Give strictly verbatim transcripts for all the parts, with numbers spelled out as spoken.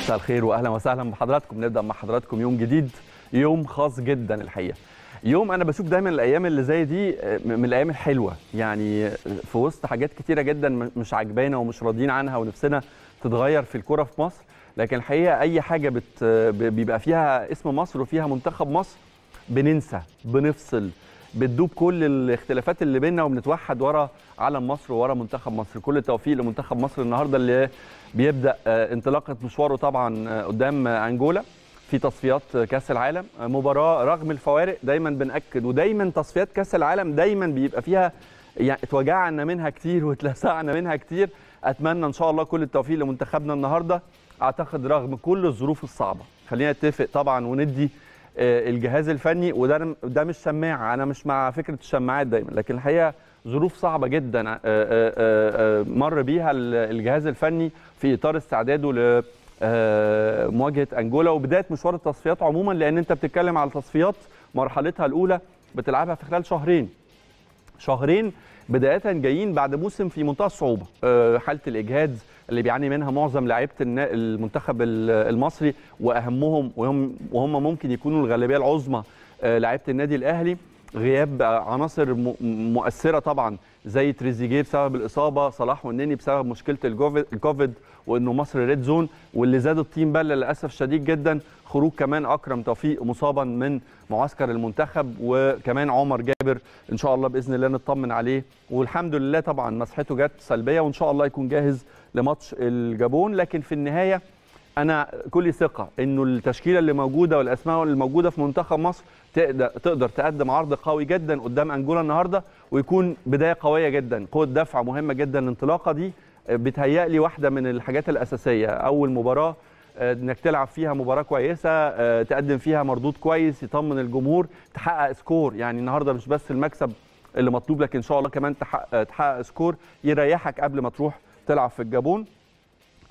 مساء الخير واهلا وسهلا بحضراتكم. نبدا مع حضراتكم يوم جديد، يوم خاص جدا الحقيقه، يوم انا بشوف دايما الايام اللي زي دي من الايام الحلوه، يعني في وسط حاجات كتيره جدا مش عاجبانا ومش راضيين عنها ونفسنا تتغير في الكوره في مصر، لكن الحقيقه اي حاجه بت بيبقى فيها اسم مصر وفيها منتخب مصر بننسى، بنفصل، بتدوب كل الاختلافات اللي بيننا وبنتوحد ورا علم مصر وورا منتخب مصر. كل التوفيق لمنتخب مصر النهارده اللي بيبدا انطلاقه مشواره طبعا قدام انجولا في تصفيات كاس العالم، مباراه رغم الفوارق دايما بنأكد، ودايما تصفيات كاس العالم دايما بيبقى فيها يعني اتوجعنا منها كتير واتلسعنا منها كتير. اتمنى ان شاء الله كل التوفيق لمنتخبنا النهارده، اعتقد رغم كل الظروف الصعبه. خلينا نتفق طبعا وندي الجهاز الفني، وده ده مش شماعه، انا مش مع فكره الشماعات دايما، لكن الحقيقه ظروف صعبه جدا مر بيها الجهاز الفني في اطار استعداده لمواجهه انجولا وبدايه مشوار التصفيات عموما، لان انت بتتكلم على تصفيات مرحلتها الاولى بتلعبها في خلال شهرين شهرين بدايه جايين بعد موسم في منتهى الصعوبه، حاله الاجهاد اللي بيعاني منها معظم لاعيبه المنتخب المصري واهمهم وهم وهم ممكن يكونوا الغالبيه العظمى لاعيبه النادي الاهلي، غياب عناصر مؤثره طبعا زي تريزيجيه بسبب الاصابه، صلاح والنني بسبب مشكله الكوفيد وانه مصر ريد زون، واللي زاد الطين بله للاسف شديد جدا خروج كمان اكرم توفيق مصابا من معسكر المنتخب، وكمان عمر جابر ان شاء الله باذن الله نطمن عليه، والحمد لله طبعا مسحته جت سلبيه وان شاء الله يكون جاهز لماتش الجابون. لكن في النهايه انا كل ثقه انه التشكيله اللي موجوده والاسماء اللي موجوده في منتخب مصر تقدر تقدر تقدم عرض قوي جدا قدام انجولا النهارده، ويكون بدايه قويه جدا، قوه دفع مهمه جدا. الانطلاقه دي بتهيألي واحده من الحاجات الاساسيه، اول مباراه انك تلعب فيها مباراه كويسه، تقدم فيها مردود كويس يطمن الجمهور، تحقق سكور، يعني النهارده مش بس المكسب اللي مطلوب لكن ان شاء الله كمان تحقق, تحقق سكور يريحك قبل ما تروح تلعب في الجابون.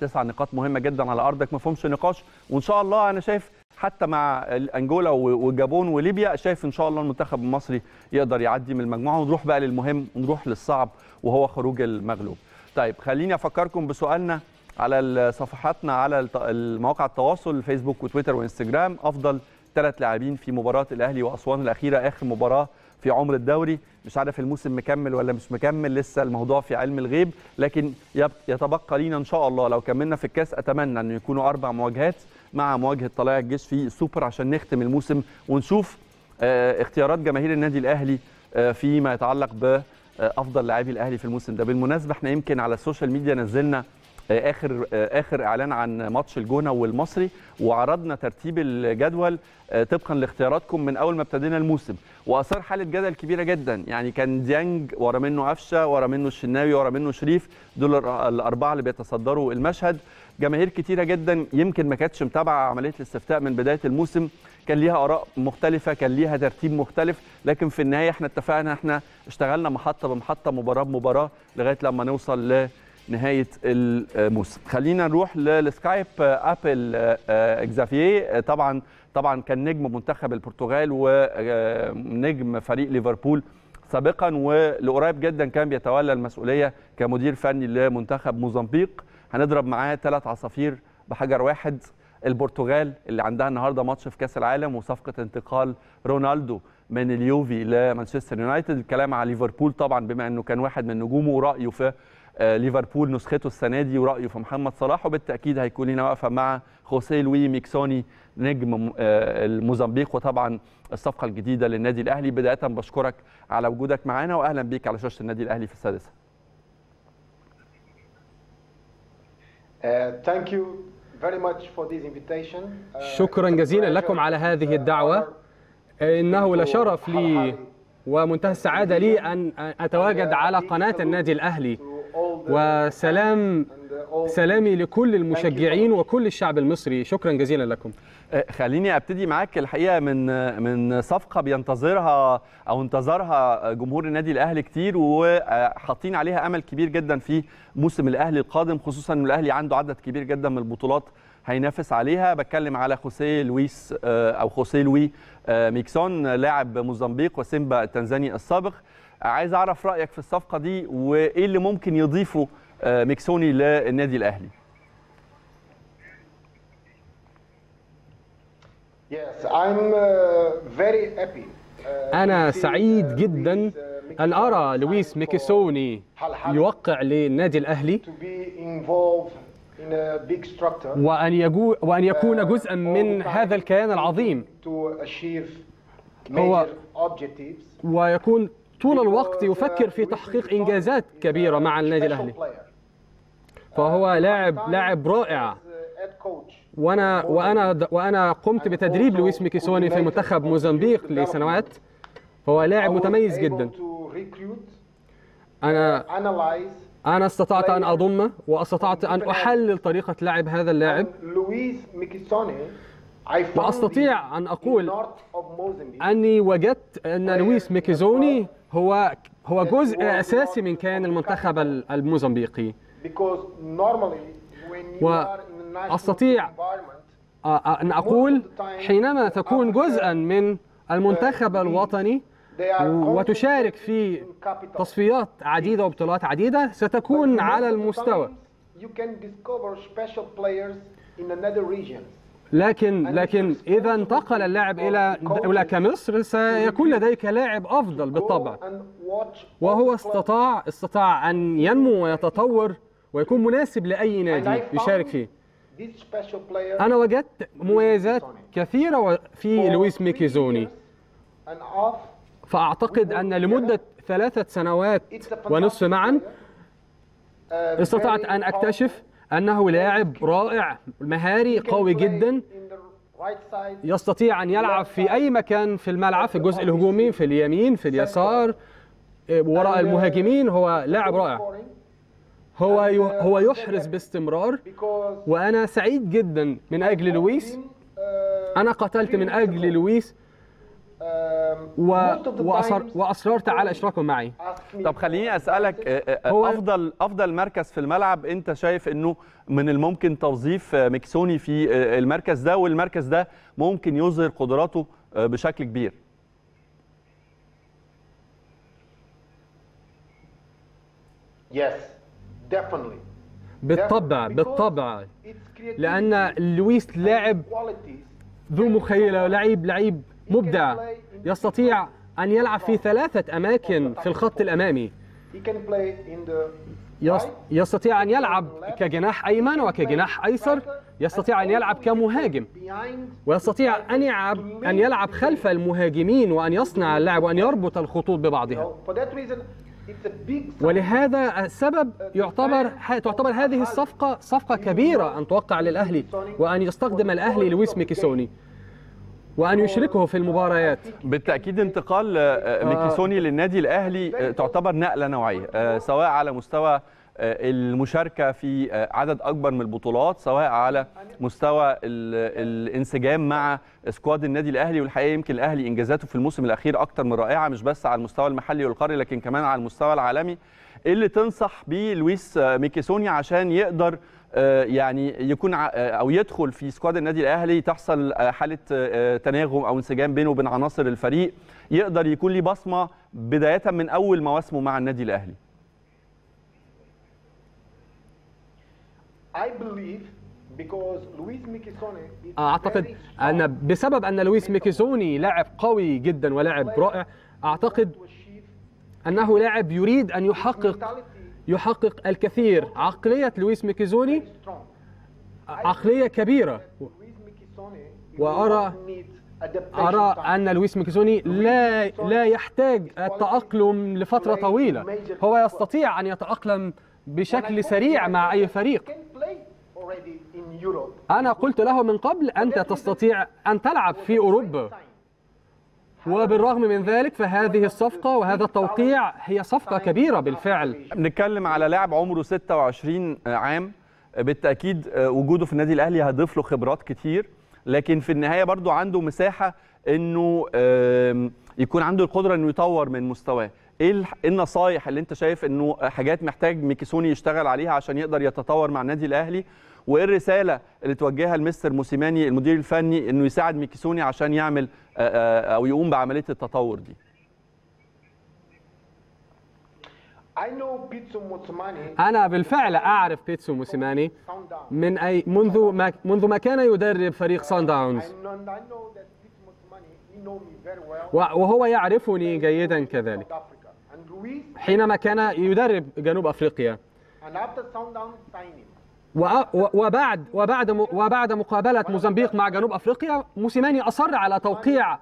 تسع نقاط مهمه جدا على ارضك ما فيهمش نقاش، وان شاء الله انا شايف حتى مع انجولا والجابون وليبيا شايف ان شاء الله المنتخب المصري يقدر يعدي من المجموعه، ونروح بقى للمهم ونروح للصعب وهو خروج المغلوب. طيب خليني افكركم بسؤالنا على صفحاتنا على مواقع التواصل الفيسبوك وتويتر وانستجرام، افضل ثلاث لاعبين في مباراه الاهلي واسوان الاخيره، اخر مباراه في عمر الدوري. مش عارف الموسم مكمل ولا مش مكمل، لسه الموضوع في علم الغيب، لكن يتبقى لينا ان شاء الله لو كملنا في الكاس اتمنى انه يكونوا اربع مواجهات مع مواجهه طلائع الجيش في السوبر عشان نختم الموسم ونشوف اختيارات جماهير النادي الاهلي فيما يتعلق بافضل لاعبي الاهلي في الموسم ده. بالمناسبه احنا يمكن على السوشيال ميديا نزلنا اخر اخر اعلان عن ماتش الجونه والمصري، وعرضنا ترتيب الجدول طبقا لاختياراتكم من اول ما ابتدينا الموسم، واثار حاله جدل كبيره جدا، يعني كان ديانج ورا منه قفشه، ورا منه الشناوي، ورا منه شريف، دول الاربعه اللي بيتصدروا المشهد. جماهير كتيره جدا يمكن ما كانتش متابعه عمليه الاستفتاء من بدايه الموسم، كان ليها اراء مختلفه، كان ليها ترتيب مختلف، لكن في النهايه احنا اتفقنا، احنا اشتغلنا محطه بمحطه، مباراه بمباراه، لغايه لما نوصل ل نهايه الموسم. خلينا نروح للسكايب. ابل اكزافييه طبعا طبعا كان نجم منتخب البرتغال ونجم فريق ليفربول سابقا، ولقريب جدا كان بيتولى المسؤوليه كمدير فني لمنتخب موزمبيق. هنضرب معاه ثلاث عصافير بحجر واحد. البرتغال اللي عندها النهارده ماتش في كاس العالم وصفقه انتقال رونالدو من اليوفي لمانشستر يونايتد، الكلام على ليفربول طبعا بما انه كان واحد من نجومه ورايه في ليفربول نسخته السنه دي ورأيه في محمد صلاح، وبالتاكيد هيكون لنا واقفه مع خوسيه لوي ميكسوني نجم الموزمبيق، وطبعا الصفقه الجديده للنادي الاهلي. بدايه بشكرك على وجودك معانا واهلا بيك على شاشه النادي الاهلي في السادسه. شكرا جزيلا لكم على هذه الدعوه، انه لشرف لي ومنتهى السعاده لي ان اتواجد على قناه النادي الاهلي، وسلام سلامي لكل المشجعين وكل الشعب المصري. شكرا جزيلا لكم. خليني ابتدي معاك الحقيقه من من صفقه بينتظرها او انتظرها جمهور النادي الاهلي كتير وحاطين عليها امل كبير جدا في موسم الاهلي القادم، خصوصا ان الاهلي عنده عدد كبير جدا من البطولات هينافس عليها. بتكلم على خوسيه لويس او خوسيه لوي ميكسون لاعب موزمبيق وسيمبا التنزاني السابق. عايز اعرف رايك في الصفقه دي وايه اللي ممكن يضيفه ميكسوني للنادي الاهلي. أنا سعيد جدا أن أرى لويس ميكيسوني يوقع للنادي الأهلي وأن, يجو... وأن يكون جزءا من هذا الكيان العظيم هو... ويكون طول الوقت يفكر في تحقيق إنجازات كبيرة مع النادي الأهلي. فهو لاعب لاعب رائع. وأنا وأنا وأنا قمت بتدريب لويس ميكيسوني في منتخب موزمبيق لسنوات. فهو لاعب متميز جدا. أنا أنا استطعت أن أضمه واستطعت أن أحلل طريقة لعب هذا اللاعب. وأستطيع أن أقول أني وجدت أن لويس ميكيسوني هو هو جزء أساسي من كيان المنتخب الموزمبيقي. وأستطيع أن أقول حينما تكون جزءا من المنتخب الوطني وتشارك في تصفيات عديدة وبطولات عديدة ستكون على المستوى. لكن لكن إذا انتقل اللاعب إلى دولة كمصر سيكون لديك لاعب أفضل بالطبع. وهو استطاع استطاع أن ينمو ويتطور ويكون مناسب لأي نادي يشارك فيه. أنا وجدت مميزات كثيرة في لويس ميكيسوني. فأعتقد أن لمدة ثلاثة سنوات ونصف معا استطعت أن أكتشف أنه لاعب رائع مهاري قوي جدا يستطيع أن يلعب في أي مكان في الملعب، في الجزء الهجومي، في اليمين، في اليسار، وراء المهاجمين. هو لاعب رائع. هو هو يحرز باستمرار وأنا سعيد جدا من أجل لويس. أنا قتلت من أجل لويس و... وأصر... وأصررت على إشراكه معي. طب خليني أسألك، أفضل أفضل مركز في الملعب أنت شايف أنه من الممكن توظيف ميكيسوني في المركز ده، والمركز ده ممكن يظهر قدراته بشكل كبير؟ بالطبع بالطبع، لأن لويس لاعب ذو مخيلة، لعيب لعيب مبدع، يستطيع أن يلعب في ثلاثة أماكن في الخط الأمامي. يستطيع أن يلعب كجناح أيمن وكجناح أيسر، يستطيع أن يلعب كمهاجم، ويستطيع أن يلعب أن يلعب خلف المهاجمين وأن يصنع اللعب وأن يربط الخطوط ببعضها. ولهذا السبب يعتبر تعتبر هذه الصفقة صفقة كبيرة أن توقع للأهلي وأن يستخدم الأهلي لويس ميكيسوني وأن يشركه في المباريات. بالتأكيد انتقال ميكيسوني للنادي الأهلي تعتبر نقلة نوعية، سواء على مستوى المشاركة في عدد أكبر من البطولات، سواء على مستوى الانسجام مع سكواد النادي الأهلي. والحقيقة يمكن الأهلي إنجازاته في الموسم الأخير أكتر من رائعة، مش بس على المستوى المحلي والقاري لكن كمان على المستوى العالمي. اللي تنصح بيه لويس ميكيسوني عشان يقدر يعني يكون أو يدخل في سكواد النادي الأهلي، تحصل حالة تناغم أو انسجام بينه وبين عناصر الفريق، يقدر يكون ليه بصمة بداية من أول مواسمه مع النادي الأهلي؟ أعتقد أن بسبب أن لويس ميكيسوني لاعب قوي جدا ولاعب رائع، أعتقد أنه لاعب يريد أن يحقق يحقق الكثير. عقلية لويس ميكيسوني عقلية كبيرة، وأرى أرى أن لويس ميكيسوني لا لا يحتاج التأقلم لفترة طويلة. هو يستطيع أن يتأقلم بشكل سريع مع أي فريق. أنا قلت له من قبل أنت تستطيع أن تلعب في أوروبا، وبالرغم من ذلك فهذه الصفقة وهذا التوقيع هي صفقة كبيرة بالفعل. بنتكلم على لاعب عمره ستة وعشرين عام، بالتأكيد وجوده في النادي الأهلي هيضيف له خبرات كتير، لكن في النهاية برضو عنده مساحة أنه يكون عنده القدرة أنه يطور من مستواه. إيه النصايح اللي أنت شايف أنه حاجات محتاج ميكيسوني يشتغل عليها عشان يقدر يتطور مع النادي الأهلي؟ وإيه الرسالة اللي توجهها لمستر موسيماني المدير الفني أنه يساعد ميكيسوني عشان يعمل أو يقوم بعملية التطور دي؟ أنا بالفعل أعرف بيتسو موسيماني من أي منذ ما منذ ما كان يدرب فريق سان داونز، وهو يعرفني جيدا كذلك حينما كان يدرب جنوب أفريقيا. وبعد وبعد وبعد مقابلة موزمبيق مع جنوب أفريقيا، موسيماني أصر على توقيع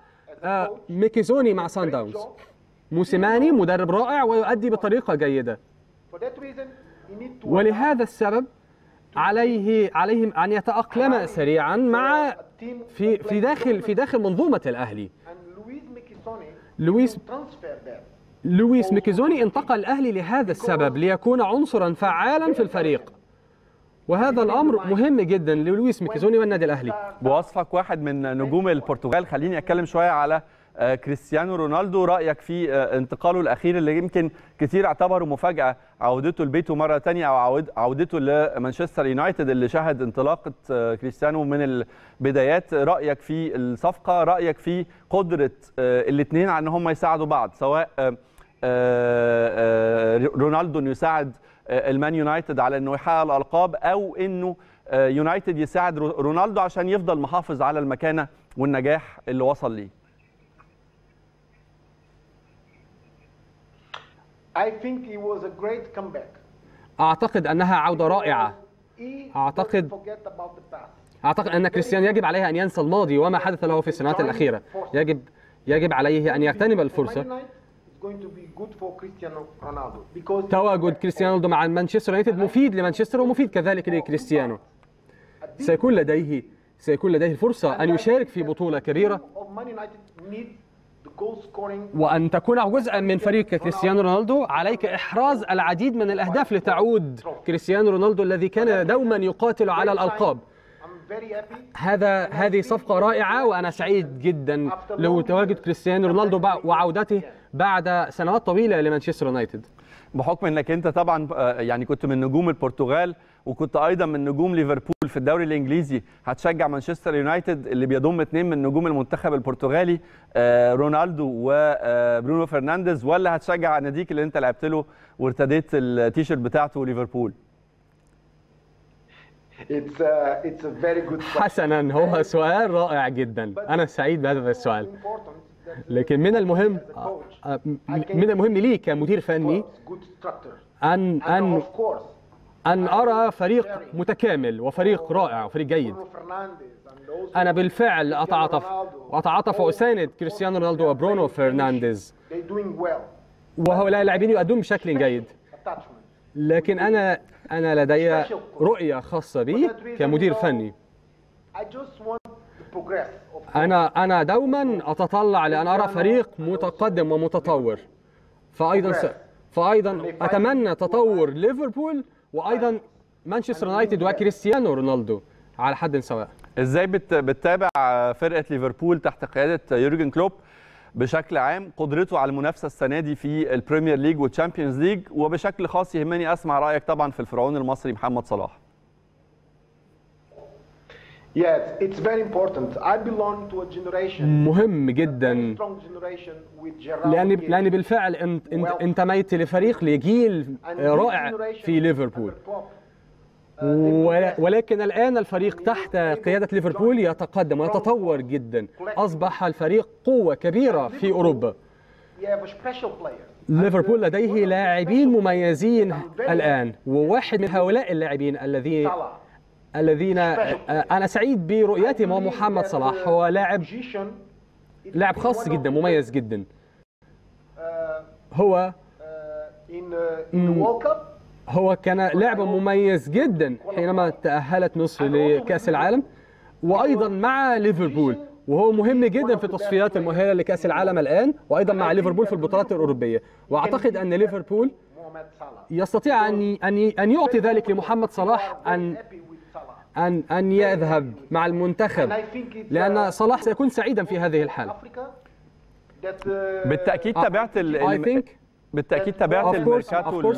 ميكيزوني مع سان داونز. موسيماني مدرب رائع ويؤدي بطريقة جيدة، ولهذا السبب عليه عليهم أن يتأقلم سريعا مع في في داخل في داخل منظومة الأهلي. لويس لويس ميكيزوني انتقل الأهلي لهذا السبب، ليكون عنصرا فعالا في الفريق، وهذا الأمر مهم جدا للويس ميكيزوني والنادي الأهلي. بوصفك واحد من نجوم البرتغال، خليني أتكلم شوية على كريستيانو رونالدو. رأيك في انتقاله الأخير اللي يمكن كتير اعتبره مفاجأة، عودته لبيته مرة تانية أو عودته لمانشستر يونايتد اللي شهد انطلاقة كريستيانو من البدايات. رأيك في الصفقة، رأيك في قدرة الاثنين على ان هم يساعدوا بعض، سواء رونالدو انه يساعد المان يونايتد على انه يحقق الألقاب، او انه يونايتد يساعد رونالدو عشان يفضل محافظ على المكانة والنجاح اللي وصل ليه؟ أعتقد أنها عودة رائعة. أعتقد أعتقد أن كريستيانو يجب عليه أن ينسى الماضي وما حدث له في السنوات الأخيرة. يجب يجب عليه أن يغتنم الفرصة. تواجد كريستيانو رونالدو مع مانشستر يونايتد مفيد لمانشستر ومفيد كذلك لكريستيانو. سيكون لديه سيكون لديه الفرصة أن يشارك في بطولة كبيرة، وأن تكون جزءا من فريق كريستيانو رونالدو. عليك إحراز العديد من الأهداف لتعود كريستيانو رونالدو الذي كان دوما يقاتل على الألقاب. هذا هذه صفقة رائعة، وأنا سعيد جدا لتواجد كريستيانو رونالدو وعودته بعد سنوات طويلة لمانشستر يونايتد. بحكم أنك أنت طبعا يعني كنت من نجوم البرتغال وكنت أيضا من نجوم ليفربول في الدوري الإنجليزي، هتشجع مانشستر يونايتد اللي بيضم اثنين من نجوم المنتخب البرتغالي رونالدو وبرونو فرنانديز، ولا هتشجع ناديك اللي أنت لعبت له وارتديت التيشيرت بتاعته ليفربول؟ حسنا، هو سؤال رائع جدا، أنا سعيد بهذا السؤال. لكن من المهم من المهم لي كمدير فني أن أن أن أرى فريق متكامل وفريق رائع وفريق جيد. أنا بالفعل أتعاطف وأتعاطف وأساند كريستيانو رونالدو وبرونو فرنانديز، وهؤلاء اللاعبين يؤدون بشكل جيد. لكن أنا أنا لدي رؤية خاصة بي كمدير فني. أنا أنا دوما أتطلع لأن أرى فريق متقدم ومتطور، فأيضا فأيضا أتمنى تطور ليفربول وأيضا مانشستر يونايتد وكريستيانو رونالدو على حد سواء. إزاي بتتابع فرقة ليفربول تحت قيادة يورجن كلوب بشكل عام، قدرته على المنافسة السنة دي في البريمير ليج والتشامبيونز ليج، وبشكل خاص يهمني أسمع رأيك طبعا في الفرعون المصري محمد صلاح؟ مهم جدا، لأني لأني بالفعل انتميت لفريق لجيل رائع في ليفربول، ولكن الآن الفريق تحت قيادة ليفربول يتقدم ويتطور جدا. أصبح الفريق قوة كبيرة في أوروبا. ليفربول لديه لاعبين مميزين الآن، وواحد من هؤلاء اللاعبين الذي الذين أنا سعيد برؤيتهم هو محمد صلاح. هو لاعب لاعب خاص جدا، مميز جدا. هو هو كان لاعب مميز جدا حينما تأهلت مصر لكأس العالم، وأيضا مع ليفربول، وهو مهم جدا في التصفيات المؤهلة لكأس العالم الآن، وأيضا مع ليفربول في البطولات الأوروبية. وأعتقد أن ليفربول يستطيع أن أن يعطي ذلك لمحمد صلاح، أن أن أن يذهب مع المنتخب، لأن صلاح سيكون سعيدا في هذه الحالة. بالتأكيد تابعت بالتأكيد تابعت الميركاتو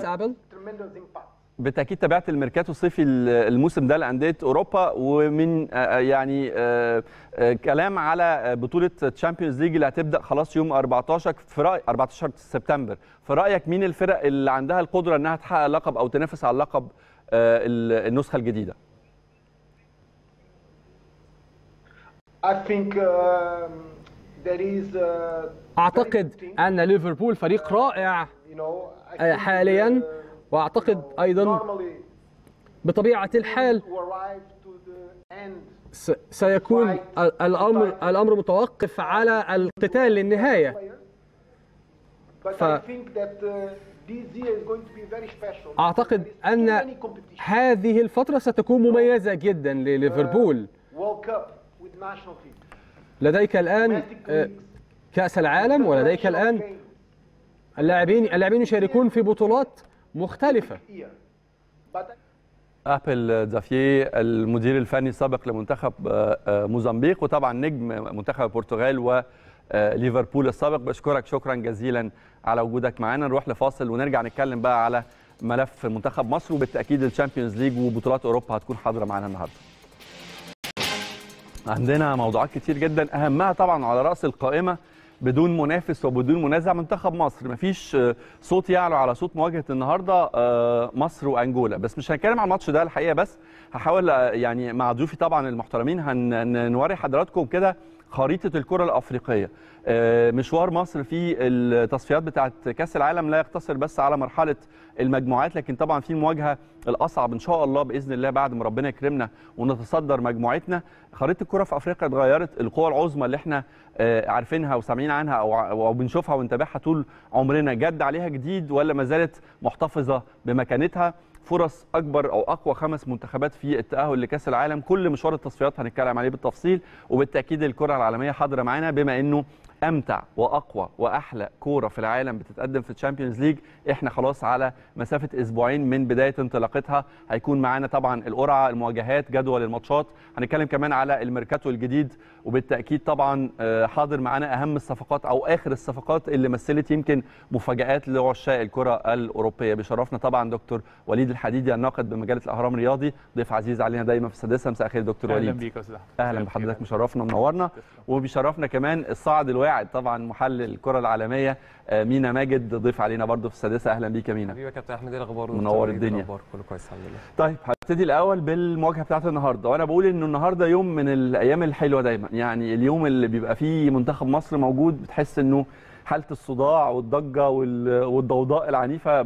بالتاكيد تابعت الميركاتو الصيفي الموسم ده لانديه اوروبا، ومن يعني كلام على بطوله تشامبيونز ليج اللي هتبدا خلاص يوم أربعتاشر في رأي أربعتاشر سبتمبر. في رايك مين الفرق اللي عندها القدره انها تحقق لقب او تنافس على اللقب النسخه الجديده؟ اعتقد ان ليفربول فريق رائع حاليا، واعتقد ايضا بطبيعه الحال سيكون الامر الامر متوقف على القتال للنهايه. ف... اعتقد ان هذه الفتره ستكون مميزه جدا لليفربول. لديك الان كأس العالم، ولديك الان اللاعبين اللاعبين يشاركون في بطولات مختلفة. أبل زافييه المدير الفني السابق لمنتخب موزمبيق، وطبعا نجم منتخب البرتغال وليفربول السابق، بشكرك شكرا جزيلا على وجودك معانا. نروح لفاصل ونرجع نتكلم بقى على ملف منتخب مصر، وبالتأكيد الشامبيونز ليج وبطولات أوروبا هتكون حاضرة معانا النهارده. عندنا موضوعات كتير جدا، أهمها طبعا على رأس القائمة بدون منافس وبدون منازع منتخب مصر. مفيش صوت يعلو على صوت مواجهه النهارده مصر وانجولا، بس مش هنتكلم عن الماتش ده الحقيقه، بس هحاول يعني مع ضيوفي طبعا المحترمين هنوري حضراتكم كده خريطه الكره الافريقيه. مشوار مصر في التصفيات بتاعه كاس العالم لا يقتصر بس على مرحله المجموعات، لكن طبعا في مواجهه الاصعب ان شاء الله باذن الله بعد ما ربنا يكرمنا ونتصدر مجموعتنا. خريطه الكره في افريقيا اتغيرت، القوى العظمى اللي احنا عارفينها وسامعين عنها او بنشوفها ونتابعها طول عمرنا جد عليها جديد ولا ما زالت محتفظه بمكانتها؟ فرص اكبر او اقوى خمس منتخبات في التاهل لكاس العالم، كل مشوار التصفيات هنتكلم عليه بالتفصيل، وبالتاكيد الكره العالميه حاضره معانا بما انه امتع واقوى واحلى كوره في العالم بتتقدم في الشامبيونز ليج. احنا خلاص على مسافه اسبوعين من بدايه انطلاقتها، هيكون معانا طبعا القرعه، المواجهات، جدول الماتشات، هنتكلم كمان على الميركاتو الجديد، وبالتاكيد طبعا حاضر معانا اهم الصفقات او اخر الصفقات اللي مثلت يمكن مفاجات لعشاق الكره الاوروبيه. بيشرفنا طبعا دكتور وليد الحديدي الناقد بمجله الاهرام الرياضي، ضيف عزيز علينا دايما في السادسه. مساء الخير دكتور وليد. اهلا بيك يا استاذ احمد. اهلا بحضرتك، مشرفنا منورنا. وبيشرفنا كمان الصاعد الواعد طبعا محلل الكره العالميه مينا ماجد، ضيف علينا برضه في السادسه. اهلا بيك يا مينا. حبيبي يا كابتن احمد، ايه الاخبار؟ منور الدنيا. كله كويس الحمد لله. طيب هبتدي الاول بالمواجهه بتاعت النهارده، وانا بقول ان النهارده يوم من الايام الحلوه دايما، يعني اليوم اللي بيبقى فيه منتخب مصر موجود بتحس انه حاله الصداع والضجه والضوضاء العنيفه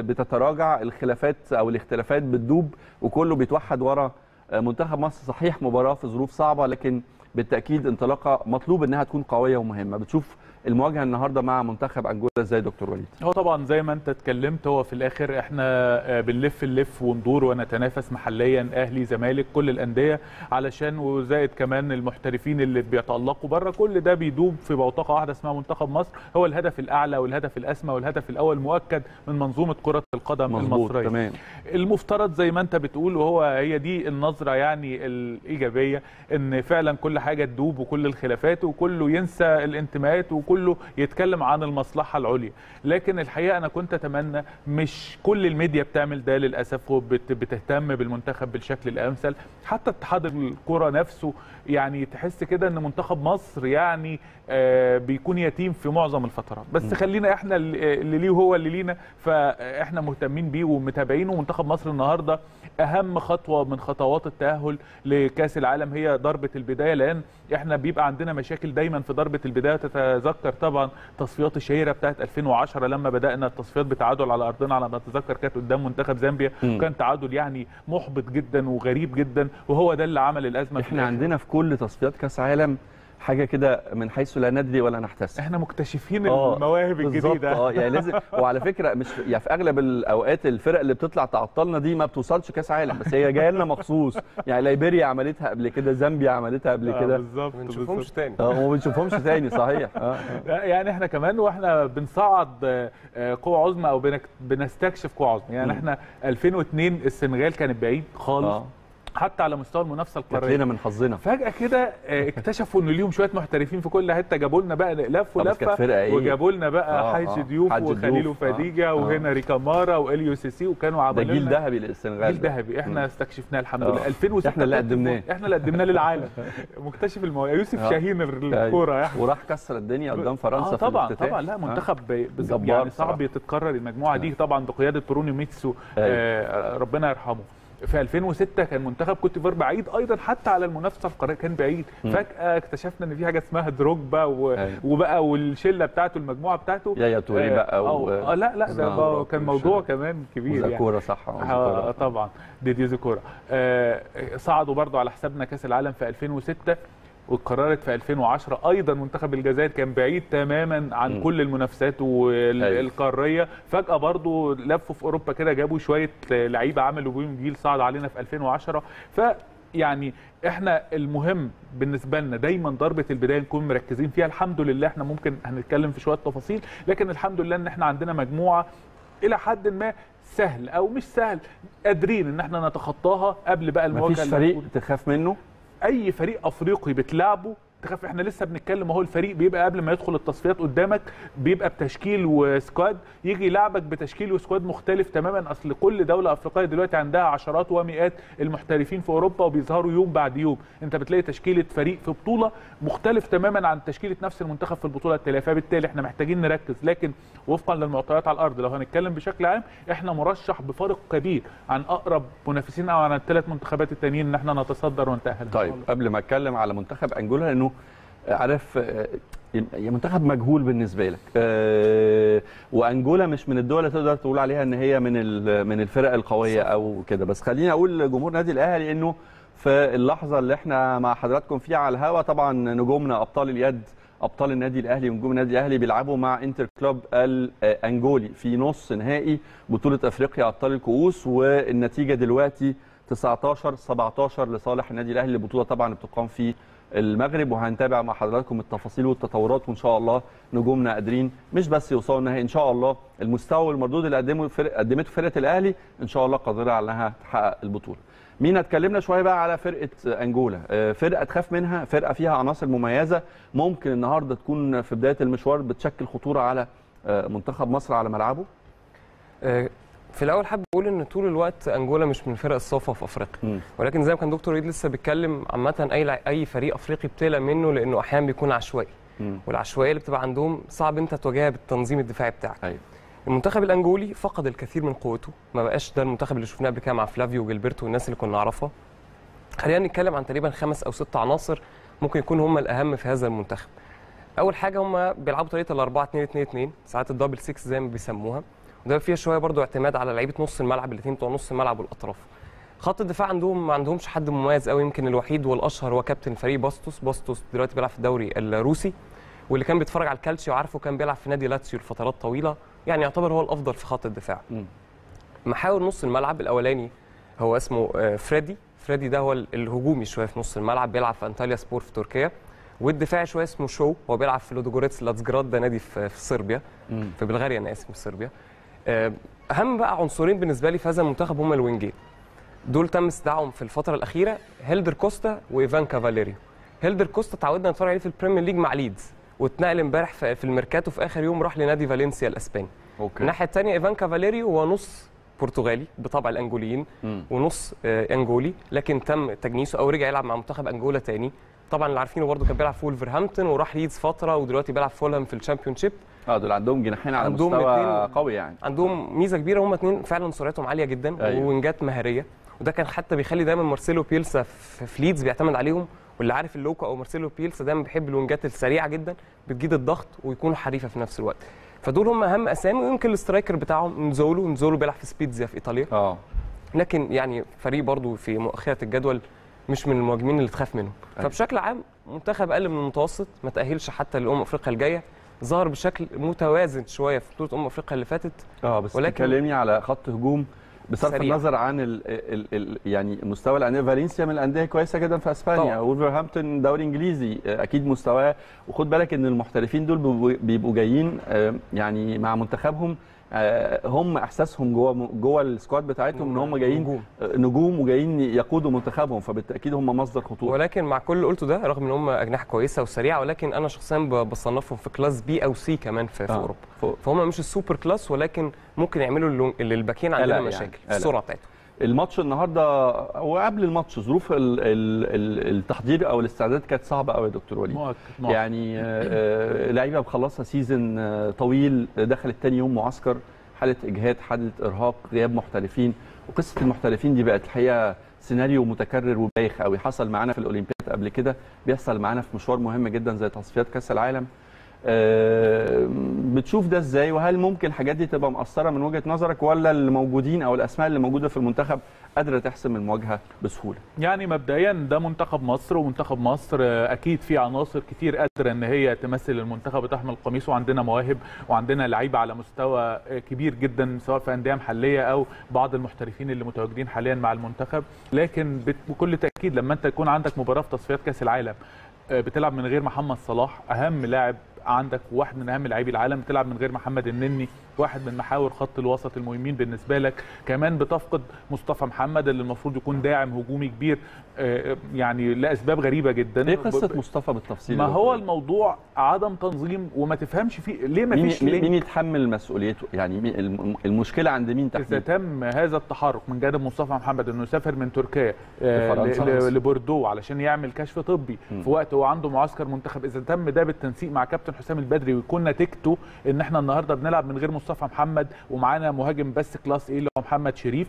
بتتراجع، الخلافات او الاختلافات بتدوب، وكله بيتوحد ورا منتخب مصر. صحيح مباراه في ظروف صعبه، لكن بالتاكيد انطلاقه مطلوب انها تكون قويه ومهمه. بتشوف المواجهه النهارده مع منتخب انجولا ازاي دكتور وليد؟ هو طبعا زي ما انت اتكلمت، هو في الاخر احنا بنلف نلف وندور ونتنافس محليا، اهلي زمالك كل الانديه، علشان وزائد كمان المحترفين اللي بيتالقوا بره، كل ده بيدوب في بوتقه واحده اسمها منتخب مصر. هو الهدف الاعلى والهدف الاسمى والهدف الاول مؤكد من منظومه كره القدم المصريه. تمام. المفترض زي ما انت بتقول، وهو هي دي النظره يعني الايجابيه، ان فعلا كل حاجه تدوب وكل الخلافات وكله ينسى الانتماءات وكل كله يتكلم عن المصلحة العليا. لكن الحقيقة أنا كنت أتمنى، مش كل الميديا بتعمل ده للأسف وبتهتم بالمنتخب بالشكل الأمثل، حتى اتحاد الكرة نفسه يعني تحس كده أن منتخب مصر يعني آه بيكون يتيم في معظم الفترات، بس م. خلينا إحنا اللي ليه هو اللي لينا، فإحنا مهتمين بيه ومتابعينه. منتخب مصر النهاردة أهم خطوة من خطوات التأهل لكأس العالم هي ضربة البداية، لأن إحنا بيبقى عندنا مشاكل دايما في ضربة البداية. تتذكر طبعا التصفيات الشهيره بتاعت ألفين وعشرة لما بدانا التصفيات بتعادل على ارضنا على ما اتذكر، كانت قدام منتخب زامبيا، وكان تعادل يعني محبط جدا وغريب جدا، وهو ده اللي عمل الازمه. احنا في عندنا في كل تصفيات كاس عالم حاجه كده من حيث لا ندري ولا نحتسب، احنا مكتشفين آه المواهب الجديده. اه يعني لازم. وعلى فكره مش يعني في اغلب الاوقات الفرق اللي بتطلع تعطلنا دي ما بتوصلش كاس عالم، بس هي جايه لنا مخصوص. يعني ليبيريا عملتها قبل كده، زامبيا عملتها قبل كده. آه بالظبط، ما بنشوفهمش تاني. اه وما بنشوفهمش تاني صحيح. آه. يعني احنا كمان واحنا بنصعد قوى عظمى او بنستكشف قوى عظمى، يعني احنا ألفين واثنين السنغال كانت بعيد خالص. آه. حتى على مستوى المنافسه القاريه. جات لنا من حظنا فجاه كده، اكتشفوا ان ليهم شويه محترفين في كل حته، جابوا لنا بقى لف ولفه إيه؟ وجابوا لنا بقى آه حاج ديوف آه وخليل وفديجه آه وهنري كامارا واليو سي سي، وكانوا عملوا جيل ذهبي للسنغال. جيل ذهبي احنا استكشفناه الحمد آه لله. ألفين وستة احنا اللي قدمناه احنا اللي قدمناه للعالم مكتشف المواهب يوسف آه شاهين الكوره يعني، وراح كسر الدنيا قدام فرنسا آه طبعا في طبعا. لا منتخب يعني صعب تتكرر المجموعه دي طبعا بقياده تروني ميتسو ربنا يرحمه. في ألفين وستة كان منتخب كوت ديفوار بعيد ايضا حتى على المنافسه القاريه، كان بعيد. فجاه اكتشفنا ان في حاجه اسمها دروجبا و... وبقى والشله بتاعته المجموعه بتاعته يا يا توري بقى و... اه لا لا ده كان موضوع كمان كبير يعني. كوره صح اه طبعا دي ذكوره آه صعدوا برضو على حسابنا كاس العالم في ألفين وستة، واتكررت في ألفين وعشرة ايضا. منتخب الجزائر كان بعيد تماما عن م. كل المنافسات والقاريه، فجاه برضو لفوا في اوروبا كده، جابوا شويه لعيبه عملوا بيهم جيل صعد علينا في ألفين وعشرة. فيعني احنا المهم بالنسبه لنا دايما ضربه البدايه نكون مركزين فيها. الحمد لله احنا ممكن هنتكلم في شويه تفاصيل، لكن الحمد لله ان احنا عندنا مجموعه الى حد ما سهل او مش سهل، قادرين ان احنا نتخطاها قبل بقى المواجهه. مفيش فريق تخاف منه، اي فريق افريقي بتلعبه تخاف. احنا لسه بنتكلم اهو، الفريق بيبقى قبل ما يدخل التصفيات قدامك بيبقى بتشكيل وسكواد، يجي يلعبك بتشكيل وسكواد مختلف تماما. اصل كل دوله افريقيه دلوقتي عندها عشرات ومئات المحترفين في اوروبا وبيظهروا يوم بعد يوم. انت بتلاقي تشكيله فريق في بطوله مختلف تماما عن تشكيله نفس المنتخب في البطوله التاليه، فبالتالي احنا محتاجين نركز. لكن وفقا للمعطيات على الارض لو هنتكلم بشكل عام، احنا مرشح بفارق كبير عن اقرب منافسين او عن الثلاث منتخبات التانيين ان احنا نتصدر ونتاهل. طيب قبل ما اتكلم على منتخب انجولا، لانه عارف منتخب مجهول بالنسبه لك، وانجولا مش من الدول اللي تقدر تقول عليها ان هي من من الفرق القويه او كده. بس خليني اقول جمهور نادي الاهلي انه في اللحظه اللي احنا مع حضراتكم فيها على الهوا، طبعا نجومنا ابطال اليد، ابطال النادي الاهلي ونجوم النادي الاهلي بيلعبوا مع انتر كلوب الانجولي في نص نهائي بطوله افريقيا ابطال الكؤوس، والنتيجه دلوقتي تسعتاشر سبعتاشر لصالح النادي الاهلي. البطوله طبعا بتقام في المغرب، وهنتابع مع حضراتكم التفاصيل والتطورات، وان شاء الله نجومنا قادرين مش بس يوصلوا النهائي، ان شاء الله المستوى والمردود اللي قدمه فرق قدمته فرقه الاهلي ان شاء الله قادره على انها تحقق البطوله. مين اتكلمنا شويه بقى على فرقه انجولا، فرقه تخاف منها، فرقه فيها عناصر مميزه ممكن النهارده تكون في بدايه المشوار بتشكل خطوره على منتخب مصر على ملعبه. في الاول حابب اقول ان طول الوقت انجولا مش من الفرق الصافه في افريقيا م. ولكن زي ما كان دكتور عيد لسه بيتكلم، عامه اي اي فريق افريقي بتقلق منه لانه احيانا بيكون عشوائي، والعشوائيه اللي بتبقى عندهم صعب انت تواجهها بالتنظيم الدفاعي بتاعك. أيوة. المنتخب الانجولي فقد الكثير من قوته، ما بقاش ده المنتخب اللي شفناه قبل كده مع فلافيو وجيلبرتو والناس اللي كنا نعرفها. خلينا نتكلم عن تقريبا خمس او ست عناصر ممكن يكون هم الاهم في هذا المنتخب. اول حاجه هم بيلعبوا طريقه ال أربعة اتنين اتنين اتنين، ساعات الدبل ستة زي ما بيسموها، وده فيها شويه برضو اعتماد على لعيبه نص الملعب، الاثنين بتوع نص الملعب والاطراف. خط الدفاع عندهم ما عندهمش حد مميز قوي، يمكن الوحيد والاشهر هو كابتن الفريق باستوس. باستوس دلوقتي بيلعب في الدوري الروسي، واللي كان بيتفرج على الكالتشيو عارفه، كان بيلعب في نادي لاتسيو لفترات طويله، يعني يعتبر هو الافضل في خط الدفاع. محاور نص الملعب الاولاني هو اسمه فريدي، فريدي ده هو الهجومي شويه في نص الملعب، بيلعب في انطاليا سبور في تركيا، والدفاعي شويه اسمه شو، هو بيلعب في لودوجوريتس لاتسجراد، ده نادي في صربيا، في بلغاريا انا اسف مش صربيا. اهم بقى عنصرين بالنسبه لي في هذا المنتخب هم الوينجين، دول تم استدعائهم في الفتره الاخيره، هيلدر كوستا وايفان كافاليريو. هيلدر كوستا تعودنا نتفرج عليه في البريمير ليج مع ليدز، واتنقل امبارح في الميركاتو في اخر يوم راح لنادي فالنسيا الاسباني. اوكي. الناحيه الثانيه ايفان كافاليريو هو نص برتغالي بطبع الانجوليين م. ونص انجولي، لكن تم تجنيسه او رجع يلعب مع منتخب انجولا ثاني. طبعا اللي عارفينه برده كان بيلعب في وولفرهامبتون وراح ليدز فتره، ودلوقتي بيلعب في فولهام في الشامبيونشيب. اه دول عندهم جناحين على عندهم مستوى قوي، يعني عندهم ميزه كبيره، هم اتنين فعلا سرعتهم عاليه جدا. أيوة. ووينجات مهاريه، وده كان حتى بيخلي دايما مارسيلو بيلسا في ليدز بيعتمد عليهم، واللي عارف اللوكو او مارسيلو بيلسا دايما بيحب الوينجات السريعه جدا، بتجيد الضغط ويكونوا حريفه في نفس الوقت. فدول هم اهم اسامي، ويمكن الاسترايكر بتاعهم نزولو، نزولو بيلعب في سبيتزيا في ايطاليا. اه لكن يعني فريق برضو في مؤخره الجدول مش من المهاجمين اللي تخاف منهم. أيوة. فبشكل عام منتخب اقل من المتوسط، ما تاهلش حتى لامم افريقيا الجايه، ظهر بشكل متوازن شويه في بطوله امم افريقيا اللي فاتت. اه بس تكلمني على خط هجوم بصرف النظر عن ال ال ال يعني مستوى الانديه. فالنسيا من الانديه كويسه جدا في اسبانيا، وولفرهامبتون دوري انجليزي اكيد مستواه. وخد بالك ان المحترفين دول بيبقوا جايين يعني مع منتخبهم هم احساسهم جوه جوه السكواد بتاعتهم ان هم جايين نجوم, نجوم وجايين يقودوا منتخبهم, فبالتاكيد هم مصدر خطوره. ولكن مع كل اللي قلته ده, رغم ان هم اجنحه كويسه وسريعه, ولكن انا شخصيا بصنفهم في كلاس بي او سي كمان في, آه. في اوروبا, فهم مش السوبر كلاس, ولكن ممكن يعملوا اللي الباكين عندنا يعني مشاكل في السرعه بتاعتهم. الماتش النهارده وقبل الماتش ظروف التحضير او الاستعداد كانت صعبه قوي يا دكتور وليد, يعني لعيبه مخلصه سيزون طويل, دخلت تاني يوم معسكر, حاله اجهاد, حاله ارهاق, غياب محترفين, وقصه المحترفين دي بقت الحقيقه سيناريو متكرر وبايخ قوي. حصل معانا في الاولمبياد قبل كده, بيحصل معانا في مشوار مهم جدا زي تصفيات كاس العالم. أه بتشوف ده ازاي, وهل ممكن الحاجات دي تبقى مأثرة من وجهة نظرك, ولا اللي موجودين او الاسماء اللي موجودة في المنتخب قادرة تحسم المواجهة بسهولة؟ يعني مبدئيا ده منتخب مصر, ومنتخب مصر اكيد فيه عناصر كتير قادرة ان هي تمثل المنتخب وتحمل قميصه, وعندنا مواهب وعندنا لعيبة على مستوى كبير جدا سواء في اندية محلية او بعض المحترفين اللي متواجدين حاليا مع المنتخب. لكن بكل تأكيد لما انت يكون عندك مباراة في تصفيات كأس العالم بتلعب من غير محمد صلاح اهم لاعب عندك, واحد من اهم لاعبي العالم, بتلعب من غير محمد النني واحد من محاور خط الوسط المهمين بالنسبه لك, كمان بتفقد مصطفى محمد اللي المفروض يكون داعم هجومي كبير, يعني لاسباب غريبه جدا. ايه قصه مصطفى بالتفصيل؟ ما هو الموضوع عدم تنظيم وما تفهمش فيه ليه ما فيش مين, مين يتحمل مسؤوليته, يعني المشكله عند مين تحمل. اذا تم هذا التحرك من جانب مصطفى محمد انه يسافر من تركيا لبوردو علشان يعمل كشف طبي في وقت هو عنده معسكر منتخب, اذا تم ده بالتنسيق مع كابتن حسام البدري ويكون نتيجته ان احنا النهارده بنلعب من غير مصطفى محمد ومعانا مهاجم بس كلاس ايه اللي هو محمد شريف,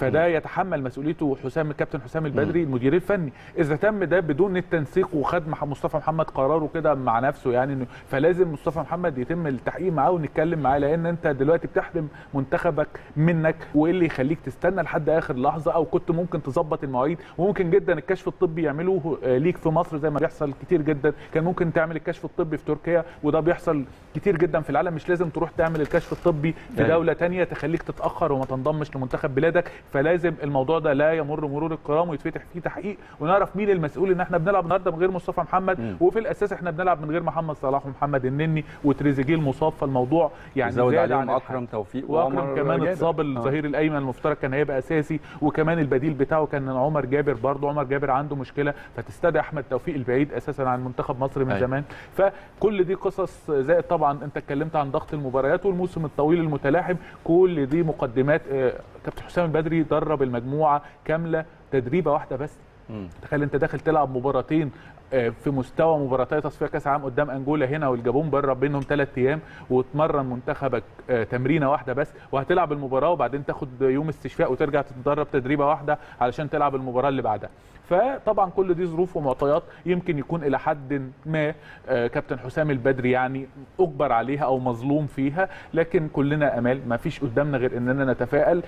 فده يتحمل مسؤوليته حسام الكابتن حسام البدري المدير الفني. اذا تم ده بدون التنسيق وخد مصطفى محمد قراره كده مع نفسه, يعني فلازم مصطفى محمد يتم التحقيق معاه ونتكلم معاه, لان انت دلوقتي بتحرم منتخبك منك, وايه اللي يخليك تستنى لحد اخر لحظه, او كنت ممكن تظبط المواعيد, وممكن جدا الكشف الطبي يعملوه ليك في مصر زي ما بيحصل كتير جدا. كان ممكن تعمل الكشف الطبي في تركيا, وده بيحصل كتير جدا في العالم, مش لازم تروح تعمل الكشف الطبي في دوله ثانيه تخليك تتاخر وما تنضمش لمنتخب بلادك. فلازم الموضوع ده لا يمر مرور الكرام ويتفتح فيه تحقيق ونعرف مين المسؤول ان احنا بنلعب النهارده من غير مصطفى محمد م. وفي الاساس احنا بنلعب من غير محمد صلاح ومحمد النني وتريزيجيه المصاب, فالموضوع يعني زاد عليهم اكرم توفيق, واكرم كمان اتصاب الظهير الايمن المفترض كان هيبقى اساسي, وكمان البديل بتاعه كان عمر جابر, برضه عمر جابر عنده مشكله فتستدعي احمد توفيق البعيد اساسا عن منتخب مصر من أي. زمان. فكل دي قصص, زائد طبعا انت اتكلمت عن ضغط المباريات والموسم الطويل المتلاحم, كل دي مقدمات. كابتن حسام البدري درب المجموعه كامله تدريبه واحده بس, تخيل انت داخل تلعب مباراتين في مستوى مباراتي تصفيه كاس العالم قدام انجولا هنا والجابون بره بينهم ثلاث ايام, وتمرن منتخبك تمرينه واحده بس, وهتلعب المباراه وبعدين تاخد يوم استشفاء وترجع تتدرب تدريبه واحده علشان تلعب المباراه اللي بعدها. فطبعا كل دي ظروف ومعطيات يمكن يكون الى حد ما كابتن حسام البدري يعني اجبر عليها او مظلوم فيها, لكن كلنا امال, ما فيش قدامنا غير اننا نتفائل.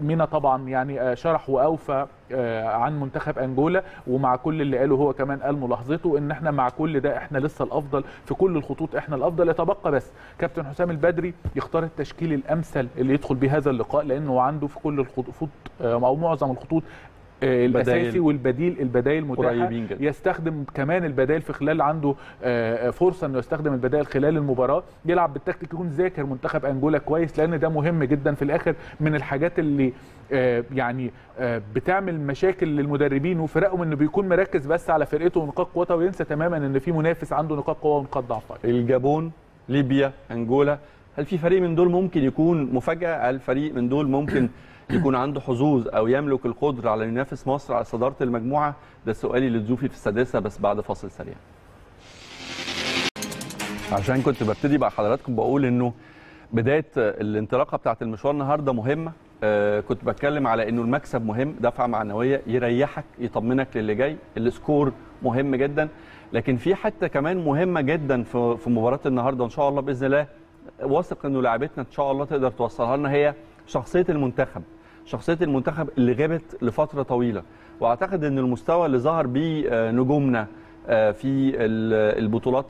مينا طبعا يعني شرح واوفى عن منتخب انجولا, ومع كل اللي قاله هو كمان قال ملاحظته ان احنا مع كل ده احنا لسه الافضل في كل الخطوط, احنا الافضل. يتبقى بس كابتن حسام البدري يختار التشكيل الامثل اللي يدخل بيه هذا اللقاء, لانه عنده في كل الخطوط او معظم الخطوط الاساسي والبديل, البدائل متاحه, يستخدم كمان البدائل في خلال, عنده فرصه انه يستخدم البدائل خلال المباراه, يلعب بالتكتيك, يكون ذاكر منتخب انجولا كويس, لان ده مهم جدا في الاخر من الحاجات اللي يعني بتعمل مشاكل للمدربين وفرقهم, انه بيكون مركز بس على فرقته ونقاط قوته وينسى تماما ان في منافس عنده نقاط قوه ونقاط ضعف. الجابون, ليبيا, انجولا, هل في فريق من دول ممكن يكون مفاجاه؟ هل فريق من دول ممكن يكون عنده حظوظ او يملك القدره على ينافس مصر على صداره المجموعه؟ ده سؤالي للضيوفي في السادسه, بس بعد فاصل سريع. عشان كنت ببتدي مع حضراتكم بقول انه بدايه الانطلاقه بتاعه المشوار النهارده مهمه, آه كنت بتكلم على انه المكسب مهم, دفعه معنويه, يريحك, يطمنك للي جاي, السكور مهم جدا, لكن في حته كمان مهمه جدا في في مباراه النهارده ان شاء الله باذن الله, واثق انه لاعبتنا ان شاء الله تقدر توصلها لنا, هي شخصيه المنتخب, شخصيه المنتخب اللي غابت لفتره طويله, واعتقد ان المستوى اللي ظهر بيه نجومنا في البطولات,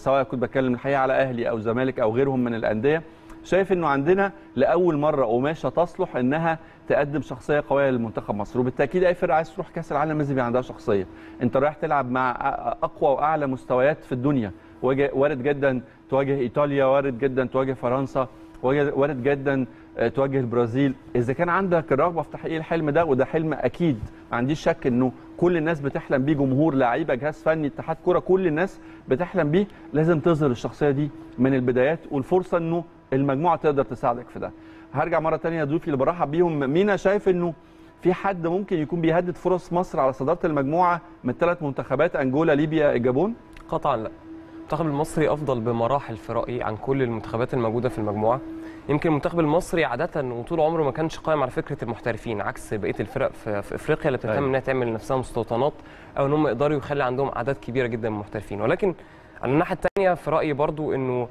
سواء كنت بتكلم الحقيقه على اهلي او زمالك او غيرهم من الانديه, شايف انه عندنا لاول مره قماشه تصلح انها تقدم شخصيه قويه للمنتخب مصر. وبالتاكيد اي فرقه عايز تروح كاس العالم لازم يبقى عندها شخصيه, انت رايح تلعب مع اقوى واعلى مستويات في الدنيا, وارد جدا تواجه ايطاليا, وارد جدا تواجه فرنسا, وارد جدا تواجه البرازيل. اذا كان عندك الرغبه في تحقيق الحلم ده، وده حلم اكيد ما عنديش شك انه كل الناس بتحلم بيه، جمهور، لعيبه، جهاز فني، اتحاد كوره، كل الناس بتحلم بيه، لازم تظهر الشخصيه دي من البدايات، والفرصه انه المجموعه تقدر تساعدك في ده. هرجع مره ثانيه لضيوفي اللي برحب بيهم. مينا، شايف انه في حد ممكن يكون بيهدد فرص مصر على صداره المجموعه من ثلاث منتخبات، انجولا، ليبيا، الجابون؟ قطعا لا. المنتخب المصري افضل بمراحل في رايي عن كل المنتخبات الموجوده في المجموعه. يمكن المنتخب المصري عاده وطول عمره ما كانش قائم على فكره المحترفين عكس بقيه الفرق في افريقيا اللي بتهتم انها تعمل لنفسها مستوطنات او ان هم يقدروا يخلي عندهم اعداد كبيره جدا من المحترفين. ولكن على الناحيه الثانيه في رايي برضو انه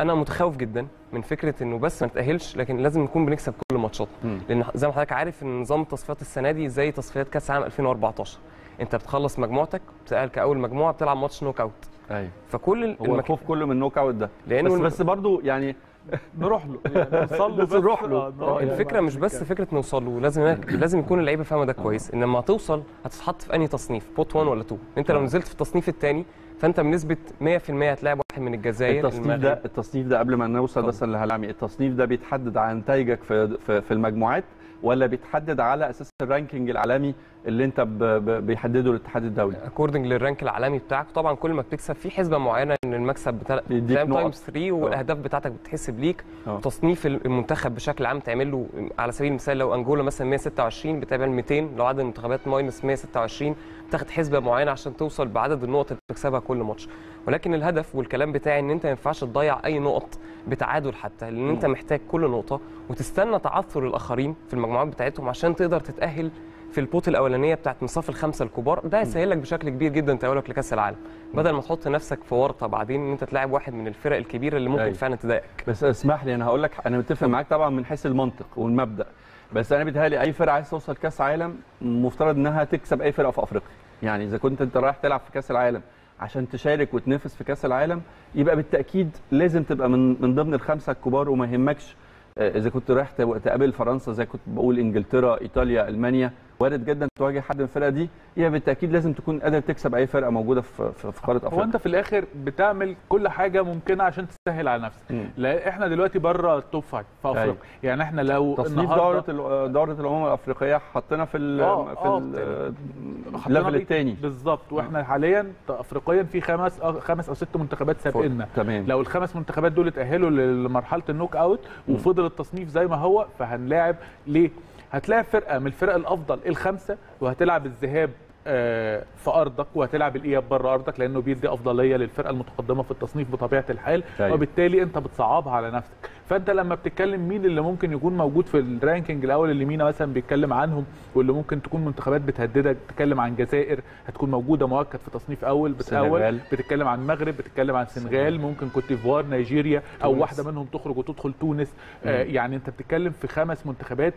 انا متخوف جدا من فكره انه بس ما نتاهلش، لكن لازم نكون بنكسب كل ماتشاتنا، لان زي ما حضرتك عارف ان نظام التصفيات السنه دي زي تصفيات كاس عام ألفين وأربعتاشر، انت بتخلص مجموعتك بتتاهل كاول مجموعه بتلعب ماتش نوك اوت. ايوه، فكل المك... الخوف كله من النوك اوت ده، لأن بس, ون... بس برضه يعني نروح له نوصل له بس نروح له. الفكره مش بس فكره نوصل له، لازم لازم يكون اللعيبه فاهمه ده كويس، ان لما توصل هتتحط في انهي تصنيف، بوت واحد ولا اتنين. انت لو نزلت في التصنيف الثاني فانت بنسبه مية في المية هتلاعب واحد من الجزائر. التصنيف ده التصنيف ده قبل ما نوصل بس لهلامي، التصنيف ده بيتحدد على نتائجك في في المجموعات، ولا بيتحدد على اساس الرانكينج العالمي اللي انت بيحدده الاتحاد الدولي؟ اكوردنج للرانك العالمي بتاعك طبعا، كل ما بتكسب في حسبه معينه ان المكسب بتاع تايمز ثلاثة والاهداف بتاعتك بتحسب ليك. أوه. وتصنيف المنتخب بشكل عام تعمل له على سبيل المثال، لو انجولا مثلا مية وستة وعشرين بتعمل ميتين، لو عدد المنتخبات ماينس مية وستة وعشرين بتاخد حسبه معينه عشان توصل بعدد النقط اللي بتكسبها كل ماتش. ولكن الهدف والكلام بتاعي ان انت ما ينفعش تضيع اي نقط بتعادل حتى، لان انت محتاج كل نقطه وتستنى تعثر الاخرين في المجموعات بتاعتهم عشان تقدر تتاهل في البوت الاولانيه بتاعت من صف الخمسه الكبار. ده هيسهل لك بشكل كبير جدا تأهلك لكاس العالم، بدل ما تحط نفسك في ورطه بعدين ان انت تلاعب واحد من الفرق الكبيره اللي ممكن أي. فعلا تضايقك. بس اسمح لي، انا هقول لك انا متفق معاك طبعا من حيث المنطق والمبدا، بس انا بيتهيألي اي فرقه عايز توصل كاس عالم المفترض انها تكسب اي فرقه في افريقيا. يعني اذا كنت انت رايح تلعب في كاس العالم عشان تشارك وتنافس في كاس العالم، يبقى بالتاكيد لازم تبقى من من ضمن الخمسه الكبار، وما يهمكش اذا كنت رايح تقابل فرنسا زي كنت بقول، انجلترا، ايطاليا، المانيا، وارد جدا تواجه حد من الفرقه دي، هي بالتاكيد لازم تكون قادر تكسب اي فرقه موجوده في في قاره افريقيا. وانت في الاخر بتعمل كل حاجه ممكنه عشان تسهل على نفسك. م. لان احنا دلوقتي بره التوب خمسة في افريقيا، يعني احنا لو تصنيف دوره دوره الامم الافريقيه حطينا في ال آه في الليفل الثاني بالظبط، واحنا حاليا افريقيا في خمس خمس او ست منتخبات سابقنا. لو الخمس منتخبات دول اتاهلوا لمرحله النوك اوت وفضل التصنيف زي ما هو، فهنلاعب ليه؟ هتلاعب فرقه من الفرق الافضل الخمسه، وهتلعب الذهاب في ارضك وهتلعب الاياب بره ارضك، لانه بيدي افضليه للفرقه المتقدمه في التصنيف بطبيعه الحال. طيب. وبالتالي انت بتصعبها على نفسك. فانت لما بتتكلم مين اللي ممكن يكون موجود في الرانكينج الاول اللي مينا مثلا بيتكلم عنهم، واللي ممكن تكون منتخبات بتهددك، بتتكلم عن جزائر هتكون موجوده مؤكد في تصنيف اول بتاول، بتتكلم عن المغرب، بتتكلم عن السنغال، ممكن كوت ديفوار، نيجيريا، او واحده منهم تخرج وتدخل تونس. آه يعني انت بتتكلم في خمس منتخبات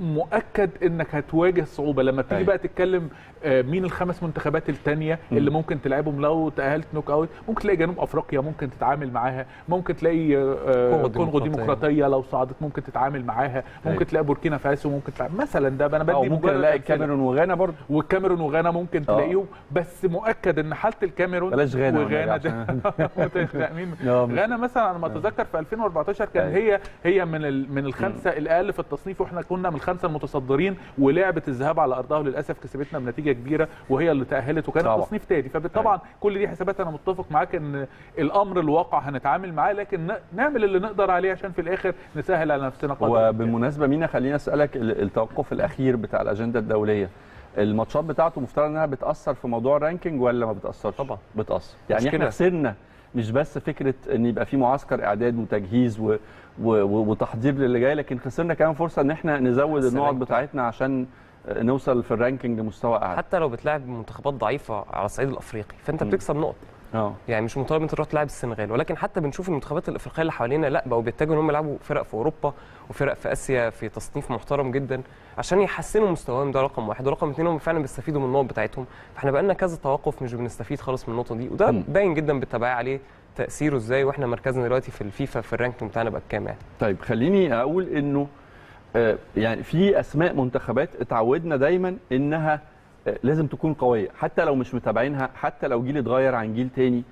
مؤكد انك هتواجه صعوبه. لما بتيجي بقى تتكلم آه مين الخمس منتخبات الثانيه اللي ممكن تلعبهم لو تاهلت نوك اوت، ممكن تلاقي جنوب افريقيا ممكن تتعامل معاها، ممكن تلاقي آه الكونغو الديمقراطيه لو صعدت ممكن تتعامل معاها، ممكن تلاقي بوركينا فاسو ممكن تلاقي مثلا، ده انا بدي ممكن, ممكن تلاقي الكاميرون وغانا برضه، والكاميرون وغانا ممكن تلاقيهم. بس مؤكد ان حاله الكاميرون وغانا ده متفاهمين. غانا مثلا على ما اتذكر في ألفين وأربعتاشر كان هي هي من من الخمسه الاقل في التصنيف، واحنا كنا من الخمسه المتصدرين، ولعبت الذهاب على ارضها وللاسف كسبتنا بنتيجه كبيره، وهي اللي تاهلت وكانت تصنيف ثاني. فطبعا كل دي حسابات انا متفق معاك ان الامر الواقع هنتعامل معاه، لكن نعمل اللي نقدر عليه عشان في الاخر نسهل على نفسنا قدر. وبالمناسبه مينا، خلينا اسالك التوقف الاخير بتاع الاجنده الدوليه، الماتشات بتاعته مفترض انها بتاثر في موضوع الرانكينج ولا ما بتاثرش؟ طبعا بتاثر. يعني احنا خسرنا مش بس فكره ان يبقى في معسكر اعداد وتجهيز و... و... وتحضير للي جاي، لكن خسرنا كمان فرصه ان احنا نزود النقط بتاعتنا عشان نوصل في الرانكينج لمستوى اعلى. حتى لو بتلاعب منتخبات ضعيفه على الصعيد الافريقي فانت بتكسب نقط. أوه. يعني مش مطالب انت تروح تلعب السنغال، ولكن حتى بنشوف المنتخبات الافريقيه اللي حوالينا لا بقوا بيتجهوا ان هم يلعبوا فرق في اوروبا وفرق في اسيا في تصنيف محترم جدا عشان يحسنوا مستواهم، ده رقم واحد. ورقم اثنين هم فعلا بيستفيدوا من النقط بتاعتهم، فاحنا بقى لنا كذا توقف مش بنستفيد خالص من النقطه دي، وده باين جدا بالتبعيه عليه تاثيره ازاي، واحنا مركزنا دلوقتي في الفيفا في الرانكينج بتاعنا بقى كام يعني. طيب خليني اقول انه آه يعني في اسماء منتخبات اتعودنا دايما انها لازم تكون قويه، حتى لو مش متابعينها، حتى لو جيل اتغير عن جيل تاني،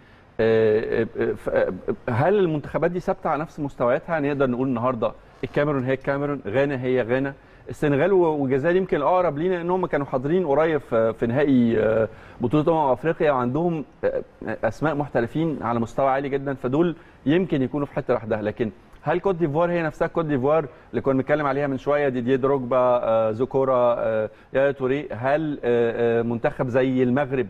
هل المنتخبات دي ثابته على نفس مستوياتها؟ نقدر نقول النهارده الكاميرون هي الكاميرون، غانا هي غانا، السنغال والجزائر يمكن الاقرب لينا ان هم كانوا حاضرين قريب في نهائي بطوله امم افريقيا وعندهم اسماء محترفين على مستوى عالي جدا، فدول يمكن يكونوا في حته لوحدها. لكن هل كوت ديفوار هي نفسها كوت ديفوار اللي كنا بنتكلم عليها من شويه، ديدييه دروجبا، زوكورا، يايا توري؟ هل منتخب زي المغرب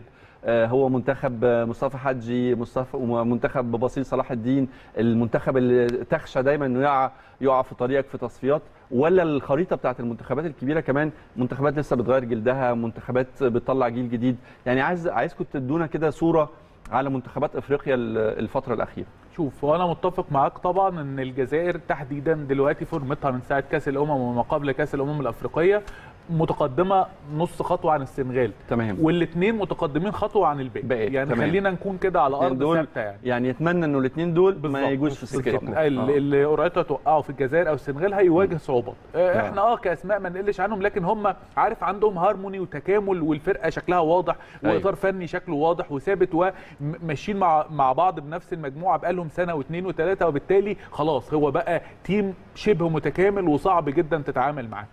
هو منتخب مصطفى حجي، مصطفى ومنتخب بصير صلاح الدين، المنتخب اللي تخشى دايما انه يقع يقع في طريقك في تصفيات؟ ولا الخريطه بتاعت المنتخبات الكبيره كمان منتخبات لسه بتغير جلدها، منتخبات بتطلع جيل جديد؟ يعني عايز عايزكم تدونا كده صوره على منتخبات افريقيا الفتره الاخيره. شوف، وانا متفق معاك طبعا ان الجزائر تحديدا دلوقتي فورمتها من ساعه كاس الامم وما قبل كاس الامم الافريقيه متقدمه نص خطوه عن السنغال، تمام، والاثنين متقدمين خطوه عن الباقي، يعني تمام. خلينا نكون كده على ارض ثابته، يعني يعني يتمنى انه الاثنين دول ما يجوش في سكتنا. اللي قريتها توقعوا في الجزائر او السنغال هيواجه صعوبات. احنا اه كاسماء ما نقلش عنهم، لكن هم عارف عندهم هارموني وتكامل، والفرقه شكلها واضح، واطار فني شكله واضح وثابت، وماشيين مع مع بعض بنفس المجموعه بقالهم سنه واثنين وثلاثه، وبالتالي خلاص هو بقى تيم شبه متكامل وصعب جدا تتعامل معاه.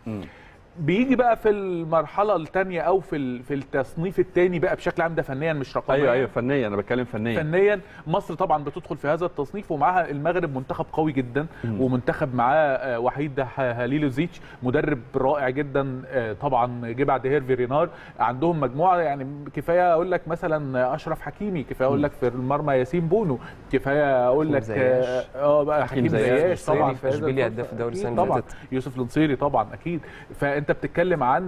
بيجي بقى في المرحله الثانيه او في في التصنيف الثاني بقى بشكل عام، ده فنيا مش رقميا. ايوه ايوه فنيا، انا بتكلم فنيا. فنيا مصر طبعا بتدخل في هذا التصنيف، ومعاها المغرب منتخب قوي جدا، مم. ومنتخب معاه وحيد هاليلوزيتش مدرب رائع جدا طبعا، جه بعد هيرفي رينار. عندهم مجموعه يعني كفايه اقول لك مثلا اشرف حكيمي، كفايه اقول لك في المرمى ياسين بونو، كفايه اقول لك اه بقى حكيم زياش طبعا، اشبيليه هداف الدوري السنه اللي فاتت، يوسف النصيري طبعا اكيد. فانت بتتكلم عن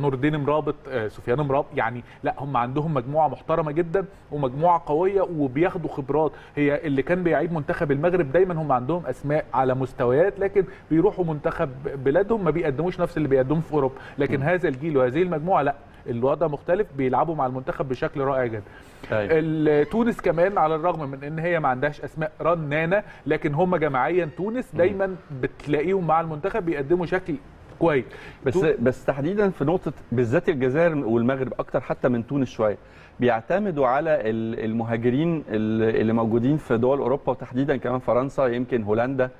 نور الدين مرابط، سفيان مرابط، يعني لا هم عندهم مجموعه محترمه جدا ومجموعه قويه وبياخدوا خبرات. هي اللي كان بيعيب منتخب المغرب دايما، هم عندهم اسماء على مستويات، لكن بيروحوا منتخب بلادهم ما بيقدموش نفس اللي بيقدموه في اوروبا. لكن م. هذا الجيل وهذه المجموعه لا، الوضع مختلف، بيلعبوا مع المنتخب بشكل رائع جدا. أيوة. تونس كمان على الرغم من ان هي ما عندهاش اسماء رنانه، لكن هم جماعيا تونس دايما بتلاقيهم مع المنتخب بيقدموا شكل كويس. بس بس تحديدا في نقطه بالذات الجزائر والمغرب اكتر حتى من تونس شويه، بيعتمدوا على المهاجرين اللي موجودين في دول اوروبا وتحديدا كمان فرنسا، يمكن هولندا،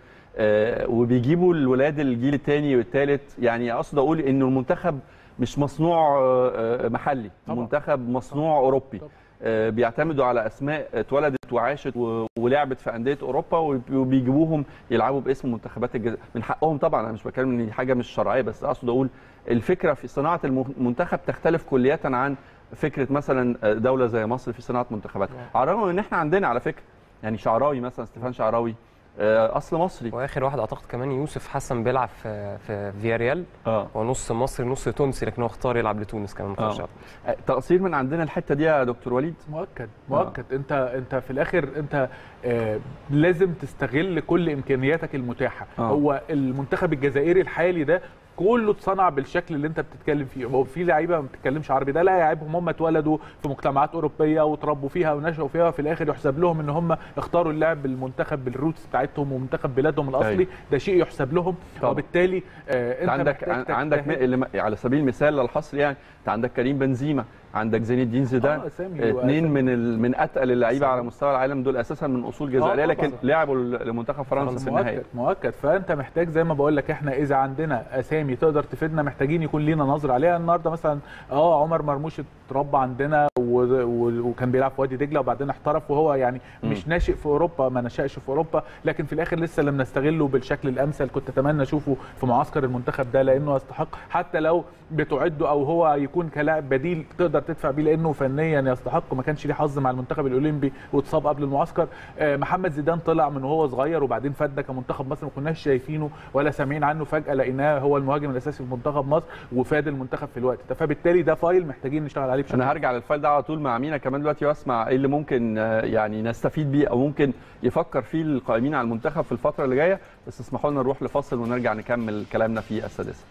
وبيجيبوا الولاد الجيل الثاني والثالث. يعني اقصد اقول انه المنتخب مش مصنوع محلي، المنتخب مصنوع اوروبي، بيعتمدوا على اسماء اتولدت وعاشت ولعبت في انديه اوروبا وبيجيبوهم يلعبوا باسم منتخبات الجزائر. من حقهم طبعا، انا مش بتكلم ان حاجه مش شرعيه، بس اقصد اقول الفكره في صناعه المنتخب تختلف كليا عن فكره مثلا دوله زي مصر في صناعه منتخباتها، على الرغم ان احنا عندنا على فكره يعني شعراوي مثلا، استيفان شعراوي اصل مصري، واخر واحد اعتقد كمان يوسف حسن بيلعب في في فياريال، اه هو نص مصري نص تونسي، لكن هو اختار يلعب لتونس كمان. آه. تقصير من عندنا الحته دي يا دكتور وليد؟ مؤكد مؤكد. آه. انت انت في الاخر انت آه لازم تستغل كل امكانياتك المتاحه. آه. هو المنتخب الجزائري الحالي ده كله اتصنع بالشكل اللي انت بتتكلم فيه، وفي لعيبه ما بتتكلمش عربي، ده لاعبهم هم اتولدوا في مجتمعات اوروبيه وتربوا فيها ونشأوا فيها، وفي الاخر يحسب لهم ان هم اختاروا اللعب بالمنتخب بالروتس بتاعتهم ومنتخب بلادهم الاصلي. أي. ده شيء يحسب لهم. طب. وبالتالي آه انت عندك عندك على سبيل المثال للحصر، يعني انت عندك كريم بنزيما، عندك زين الدين زيدان، اثنين من ال... من اتقل اللعيبه على مستوى العالم، دول اساسا من اصول جزائريه، لكن لعبوا لمنتخب فرنسا في النهائي. مؤكد. فانت محتاج زي ما بقول لك، احنا اذا عندنا اسامي تقدر تفيدنا محتاجين يكون لينا نظره عليها. النهارده مثلا اه عمر مرموش اتربى عندنا و... و... وكان بيلعب في وادي دجله وبعدين احترف، وهو يعني مش م. ناشئ في اوروبا، ما نشأش في اوروبا، لكن في الاخر لسه لم نستغله بالشكل الامثل. كنت اتمنى اشوفه في معسكر المنتخب ده، لانه يستحق، حتى لو بتعده او هو يكون كلاعب بديل تقدر تدفع بيه، لانه فنيا يستحق. ما كانش ليه حظ مع المنتخب الاولمبي واتصاب قبل المعسكر. محمد زيدان طلع من وهو صغير وبعدين فادنا كمنتخب مصر، ما كناش شايفينه ولا سامعين عنه، فجاه لقيناه هو المهاجم الاساسي في منتخب مصر وفاد المنتخب في الوقت ده. فبالتالي ده فايل محتاجين نشتغل عليه بشكل. انا هرجع للفايل ده على طول مع مينا كمان دلوقتي، واسمع ايه اللي ممكن يعني نستفيد بيه او ممكن يفكر فيه القائمين على المنتخب في الفتره اللي جايه، بس اسمحوا لنا نروح لفاصل ونرجع نكمل كلامنا في السادسه.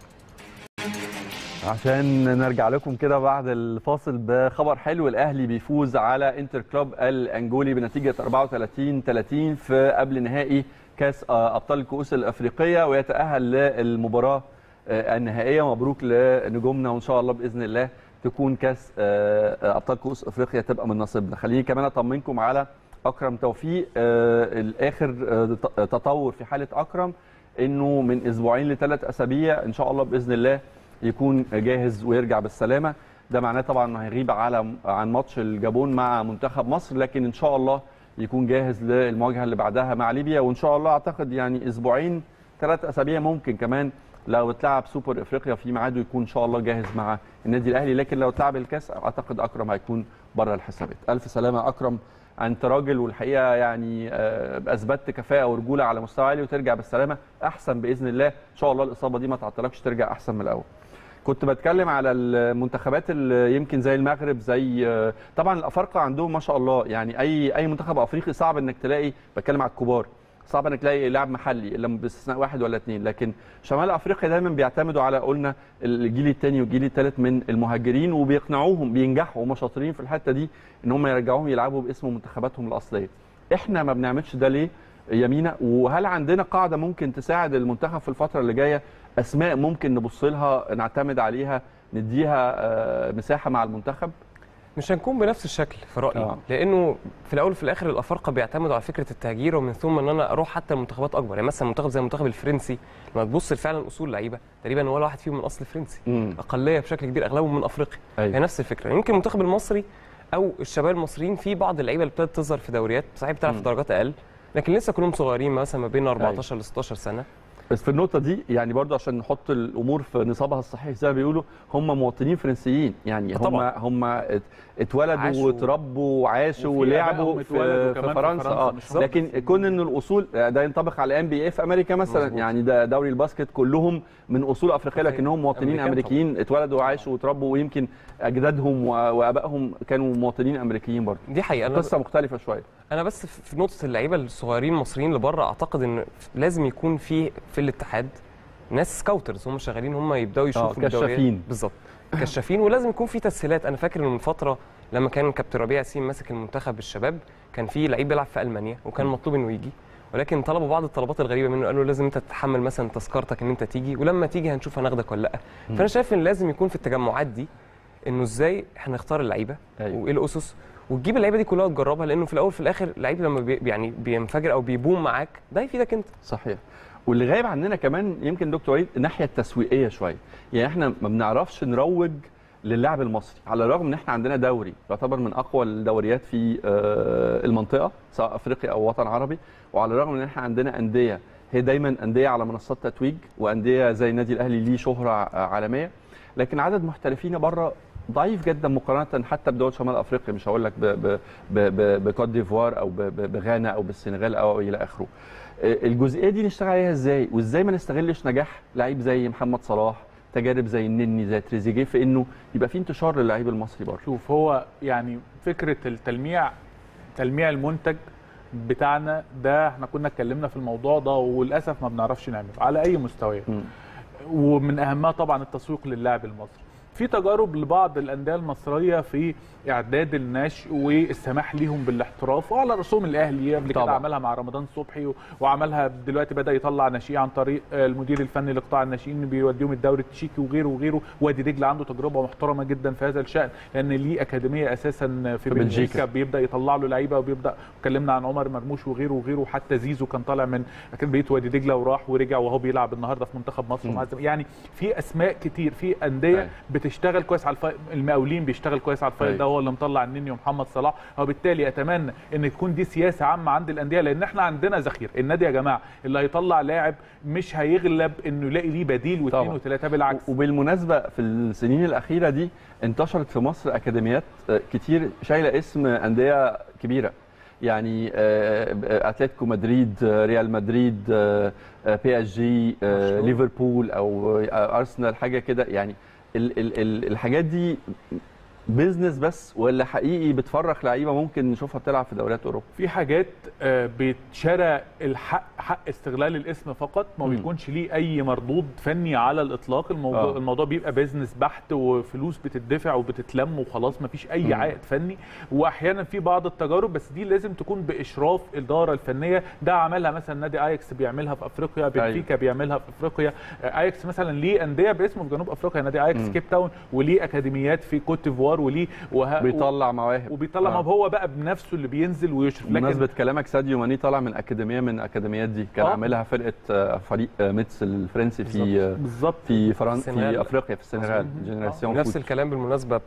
عشان نرجع لكم كده بعد الفاصل بخبر حلو، الأهلي بيفوز على انتر كلوب الأنجولي بنتيجة أربعة وثلاثين ثلاثين في قبل نهائي كأس أبطال الكؤوس الأفريقية ويتأهل للمباراة النهائية. مبروك لنجومنا، وإن شاء الله بإذن الله تكون كاس ابطال كؤوس افريقيا تبقى من نصيبنا. خليني كمان اطمنكم على اكرم توفيق. الاخر تطور في حاله اكرم انه من اسبوعين لثلاث اسابيع ان شاء الله باذن الله يكون جاهز ويرجع بالسلامه. ده معناه طبعا انه هيغيب على عن ماتش الجابون مع منتخب مصر، لكن ان شاء الله يكون جاهز للمواجهه اللي بعدها مع ليبيا، وان شاء الله اعتقد يعني اسبوعين ثلاث اسابيع ممكن كمان لو اتلعب سوبر افريقيا في ميعاده يكون ان شاء الله جاهز مع النادي الاهلي، لكن لو اتلعب الكاس اعتقد اكرم هيكون بره الحسابات. الف سلامه اكرم، انت راجل والحقيقه يعني اثبتت كفاءه ورجوله على مستوى عالي، وترجع بالسلامه احسن باذن الله ان شاء الله. الاصابه دي ما تعطلكش، ترجع احسن من الاول. كنت بتكلم على المنتخبات اللي يمكن زي المغرب، زي طبعا الافارقه عندهم ما شاء الله، يعني اي اي منتخب افريقي صعب انك تلاقي، بتكلم على الكبار، صعب انك تلاقي لاعب محلي الا باستثناء واحد ولا اثنين، لكن شمال افريقيا دايما بيعتمدوا على قلنا الجيل الثاني والجيل الثالث من المهاجرين، وبيقنعوهم بينجحوا، هم شاطرين في الحته دي ان هم يرجعوهم يلعبوا باسم منتخباتهم الاصليه. احنا ما بنعملش ده ليه يمينة؟ وهل عندنا قاعده ممكن تساعد المنتخب في الفتره اللي جايه؟ اسماء ممكن نبص لها نعتمد عليها نديها مساحه مع المنتخب؟ مش هنكون بنفس الشكل في رايي، آه. لانه في الاول وفي الاخر الافارقه بيعتمدوا على فكره التهجير، ومن ثم ان انا اروح حتى لمنتخبات اكبر. يعني مثلا منتخب زي المنتخب الفرنسي لما تبص لفعلا اصول لعيبه تقريبا ولا واحد فيهم من اصل فرنسي، مم. اقليه بشكل كبير اغلبهم من افريقيا، أيوة. هي نفس الفكره. يمكن المنتخب المصري او الشباب المصريين في بعض اللعيبه اللي ابتدت تظهر في دوريات صحيح بتلعب في درجات اقل، لكن لسه كلهم صغيرين، مثلا ما بين اربعتاشر أيوة. ل ستاشر سنه. بس في النقطة دي يعني برضه عشان نحط الأمور في نصابها الصحيح زي ما بيقولوا، هم مواطنين فرنسيين، يعني هم هم اتولدوا واتربوا وعاشوا ولعبوا في, في فرنسا، اه لكن كون إن الأصول ده ينطبق على ال إن بي إيه في أمريكا مثلا، مزبوط. يعني ده دوري الباسكت كلهم من أصول أفريقية، لكن هم مواطنين أمريكيين اتولدوا وعاشوا واتربوا، ويمكن أجدادهم وآبائهم كانوا مواطنين أمريكيين برضه. دي حقيقة قصة مختلفة شوية. أنا بس في نقطة اللعيبة الصغيرين المصريين اللي بره، أعتقد إن لازم يكون في في الاتحاد ناس سكاوترز هم شغالين، هم يبداوا يشوفوا الدوريات بالظبط، كشافين، ولازم يكون في تسهيلات. انا فاكر من فتره لما كان كابتن ربيع ياسين ماسك المنتخب الشباب، كان في لعيب بيلعب في المانيا وكان مطلوب انه يجي، ولكن طلبوا بعض الطلبات الغريبه منه، قالوا لازم انت تتحمل مثلا تذكرتك ان انت تيجي، ولما تيجي هنشوف هناخدك ولا لا. فانا شايف ان لازم يكون في التجمعات دي انه ازاي هنختار اللعيبه، أيوة. وايه الاسس، وتجيب اللعيبه دي كلها وتجربها، لانه في الاول في الاخر اللعيب لما بي يعني بينفجر او بيبوم معاك ده يفيدك انت. صحيح. واللي غايب عندنا كمان يمكن دكتور وليد الناحيه التسويقيه شويه، يعني احنا ما بنعرفش نروج للاعب المصري، على الرغم ان احنا عندنا دوري يعتبر من اقوى الدوريات في المنطقه سواء افريقيا او وطن عربي، وعلى الرغم ان احنا عندنا انديه هي دايما انديه على منصات تتويج، وانديه زي النادي الاهلي ليه شهره عالميه، لكن عدد محترفينا بره ضعيف جدا مقارنه حتى بدول شمال افريقيا، مش هقول لك بكوت ديفوار او بغانا او بالسنغال او الى اخره. الجزئيه دي نشتغل عليها ازاي؟ وازاي ما نستغلش نجاح لعيب زي محمد صلاح، تجارب زي النني، زي تريزيجيه، في انه يبقى في انتشار للعيب المصري بره؟ شوف، هو يعني فكره التلميع، تلميع المنتج بتاعنا ده، احنا كنا اتكلمنا في الموضوع ده وللاسف ما بنعرفش نعمله على اي مستويات، ومن اهمها طبعا التسويق للاعب المصري. في تجارب لبعض الانديه المصريه في اعداد الناشئ والسماح ليهم بالاحتراف، وعلى رسوم الاهلي قبل كده عملها مع رمضان صبحي، وعملها دلوقتي بدا يطلع ناشئين عن طريق المدير الفني لقطاع الناشئين بيوديهم الدوري التشيكي وغيره وغيره. وادي دجله عنده تجربه محترمه جدا في هذا الشان، لان ليه اكاديميه اساسا في بلجيكا بيبدا يطلع له لعيبه، وبيبدا اتكلمنا عن عمر مرموش وغيره وغيره، حتى زيزو كان طالع من اكاديميه وادي دجله وراح ورجع وهو بيلعب النهارده في منتخب مصر ومع يعني في اسماء كتير، في انديه بتشتغل كويس على الفايل، المقاولين بيشتغل كويس على الفايل ده، هو اللي مطلع النني ومحمد صلاح. وبالتالي اتمنى ان تكون دي سياسه عامه عند الانديه، لان احنا عندنا ذخيره. النادي يا جماعه اللي هيطلع لاعب مش هيغلب انه يلاقي ليه بديل واثنين وثلاثه، بالعكس. وبالمناسبه في السنين الاخيره دي انتشرت في مصر اكاديميات كتير شايله اسم انديه كبيره، يعني اتلتيكو مدريد، ريال مدريد، بي اس جي، ليفربول او ارسنال، حاجه كده. يعني ال ال الحاجات دي بيزنس بس، ولا حقيقي بتفرخ لعيبه ممكن نشوفها بتلعب في دوريات اوروبا؟ في حاجات بيتشرى الحق حق استغلال الاسم فقط، ما بيكونش ليه اي مردود فني على الاطلاق. الموضوع آه. الموضوع بيبقى بيزنس بحت، وفلوس بتدفع وبتتلم وخلاص، ما فيش اي عائد فني. واحيانا في بعض التجارب بس دي لازم تكون باشراف الاداره الفنيه. ده عملها مثلا نادي اياكس بيعملها في افريقيا، بنفيكا بيعملها في افريقيا. اياكس مثلا ليه انديه باسمه في جنوب افريقيا، نادي اياكس كيب تاون، وليه اكاديميات في كوت ديفوار، وليه وه... بيطلع مواهب وبيطلع آه. هو بقى بنفسه اللي بينزل ويشرف. لكن بمناسبه كلامك، ساديو ماني طالع من اكاديميه من اكاديميات دي، كان آه. عاملها فرقه فريق ميتس الفرنسي في بالظبط في فرنسا في افريقيا في السنغال. جينيراسيون نفس الكلام بالمناسبه.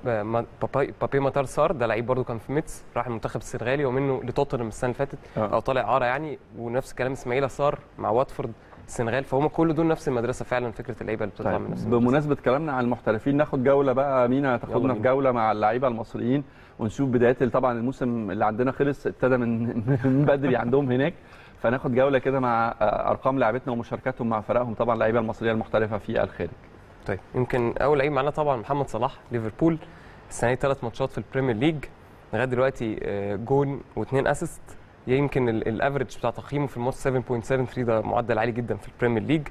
بابي ماتار سار ده لعيب برده كان في ميتس، راح المنتخب السنغالي ومنه لتوتنهام السنه اللي فاتت آه. او طالع عاره يعني. ونفس الكلام اسماعيل صار مع واتفورد السنغال، فهم كل دول نفس المدرسه فعلا. فكره اللعيبه اللي بتطلع من نفس المدرسة. بمناسبه كلامنا عن المحترفين، ناخد جوله بقى، مينا تاخدنا في جوله مع اللعيبه المصريين ونشوف بدايه. طبعا الموسم اللي عندنا خلص، ابتدى من من بدري عندهم هناك، فناخد جوله كده مع ارقام لعيبتنا ومشاركاتهم مع فرقهم، طبعا اللعيبه المصريه المحترفه في الخارج. طيب يمكن اول لعيب معانا طبعا محمد صلاح، ليفربول السنه دي ثلاث ماتشات في البريمير ليج، لغايه دلوقتي جون واثنين اسيست. يمكن الافريج بتاع تقييمه في الماتش سبعة فاصلة سبعة وسبعين، ده معدل عالي جدا في البريمير ليج.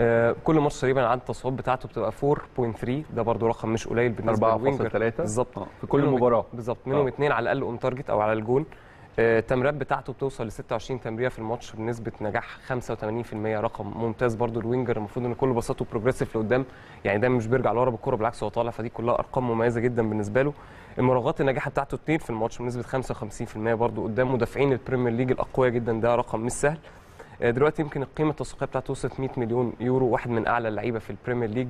آه كل ماتش تقريبا عدد التصويات بتاعته بتبقى أربعة فاصلة ثلاثة، ده برده رقم مش قليل بالنسبه للوينجر. أربعة فاصلة ثلاثة بالظبط في كل مباراه بالظبط، منهم اثنين على الاقل اون تارجت او على الجون. آه التمريرات بتاعته بتوصل ل ستة وعشرين تمريره في الماتش بنسبه نجاح خمسة وثمانين بالمية، رقم ممتاز برده. الوينجر المفروض ان كل باصاته بروجريسيف لقدام، يعني دايما مش بيرجع لورا بالكره، بالعكس هو طالع، فدي كلها ارقام مميزه جدا بالنسبه له. المراوغات الناجحه بتاعته اثنين في الماتش بنسبه خمسة وخمسين بالمية، برده قدام مدافعين البريمير ليج الاقوياء جدا، ده رقم مش سهل. دلوقتي يمكن القيمه التسويقيه بتاعته وصلت مئة مليون يورو، واحد من اعلى اللعيبه في البريمير ليج،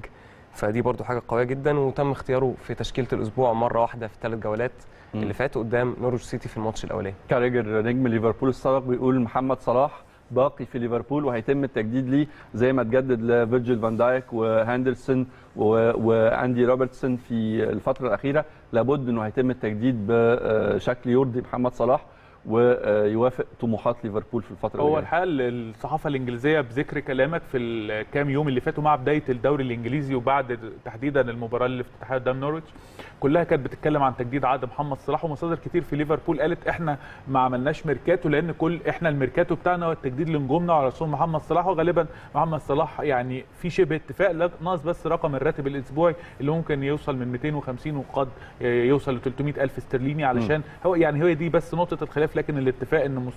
فدي برده حاجه قويه جدا. وتم اختياره في تشكيله الاسبوع مره واحده في ثلاث جولات م. اللي فاتوا قدام نورويتش سيتي في الماتش الاولاني. كاريجر نجم ليفربول السابق بيقول محمد صلاح باقي في ليفربول وهيتم التجديد ليه، زي ما تجدد لفيرجيل فان دايك وهاندرسون واندي روبرتسون في الفتره الاخيره. لابد انه هيتم التجديد بشكل يرضي محمد صلاح ويوافق طموحات ليفربول في الفتره الاولى. هو الحقيقه الصحافه الانجليزيه بذكر كلامك في الكام يوم اللي فاتوا مع بدايه الدوري الانجليزي وبعد تحديدا المباراه اللي في الاتحاد قدام نورويتش، كلها كانت بتتكلم عن تجديد عقد محمد صلاح، ومصادر كتير في ليفربول قالت احنا ما عملناش ميركاتو، لان كل احنا الميركاتو بتاعنا هو التجديد لنجومنا وعلى رسوم محمد صلاح. وغالبا محمد صلاح يعني في شبه اتفاق، ناقص بس رقم الراتب الاسبوعي اللي ممكن يوصل من مئتين وخمسين وقد يوصل ل ثلاثمئة ألف استرليني، علشان هو يعني هي دي بس نقطه الخلاف. لكن الاتفاق ان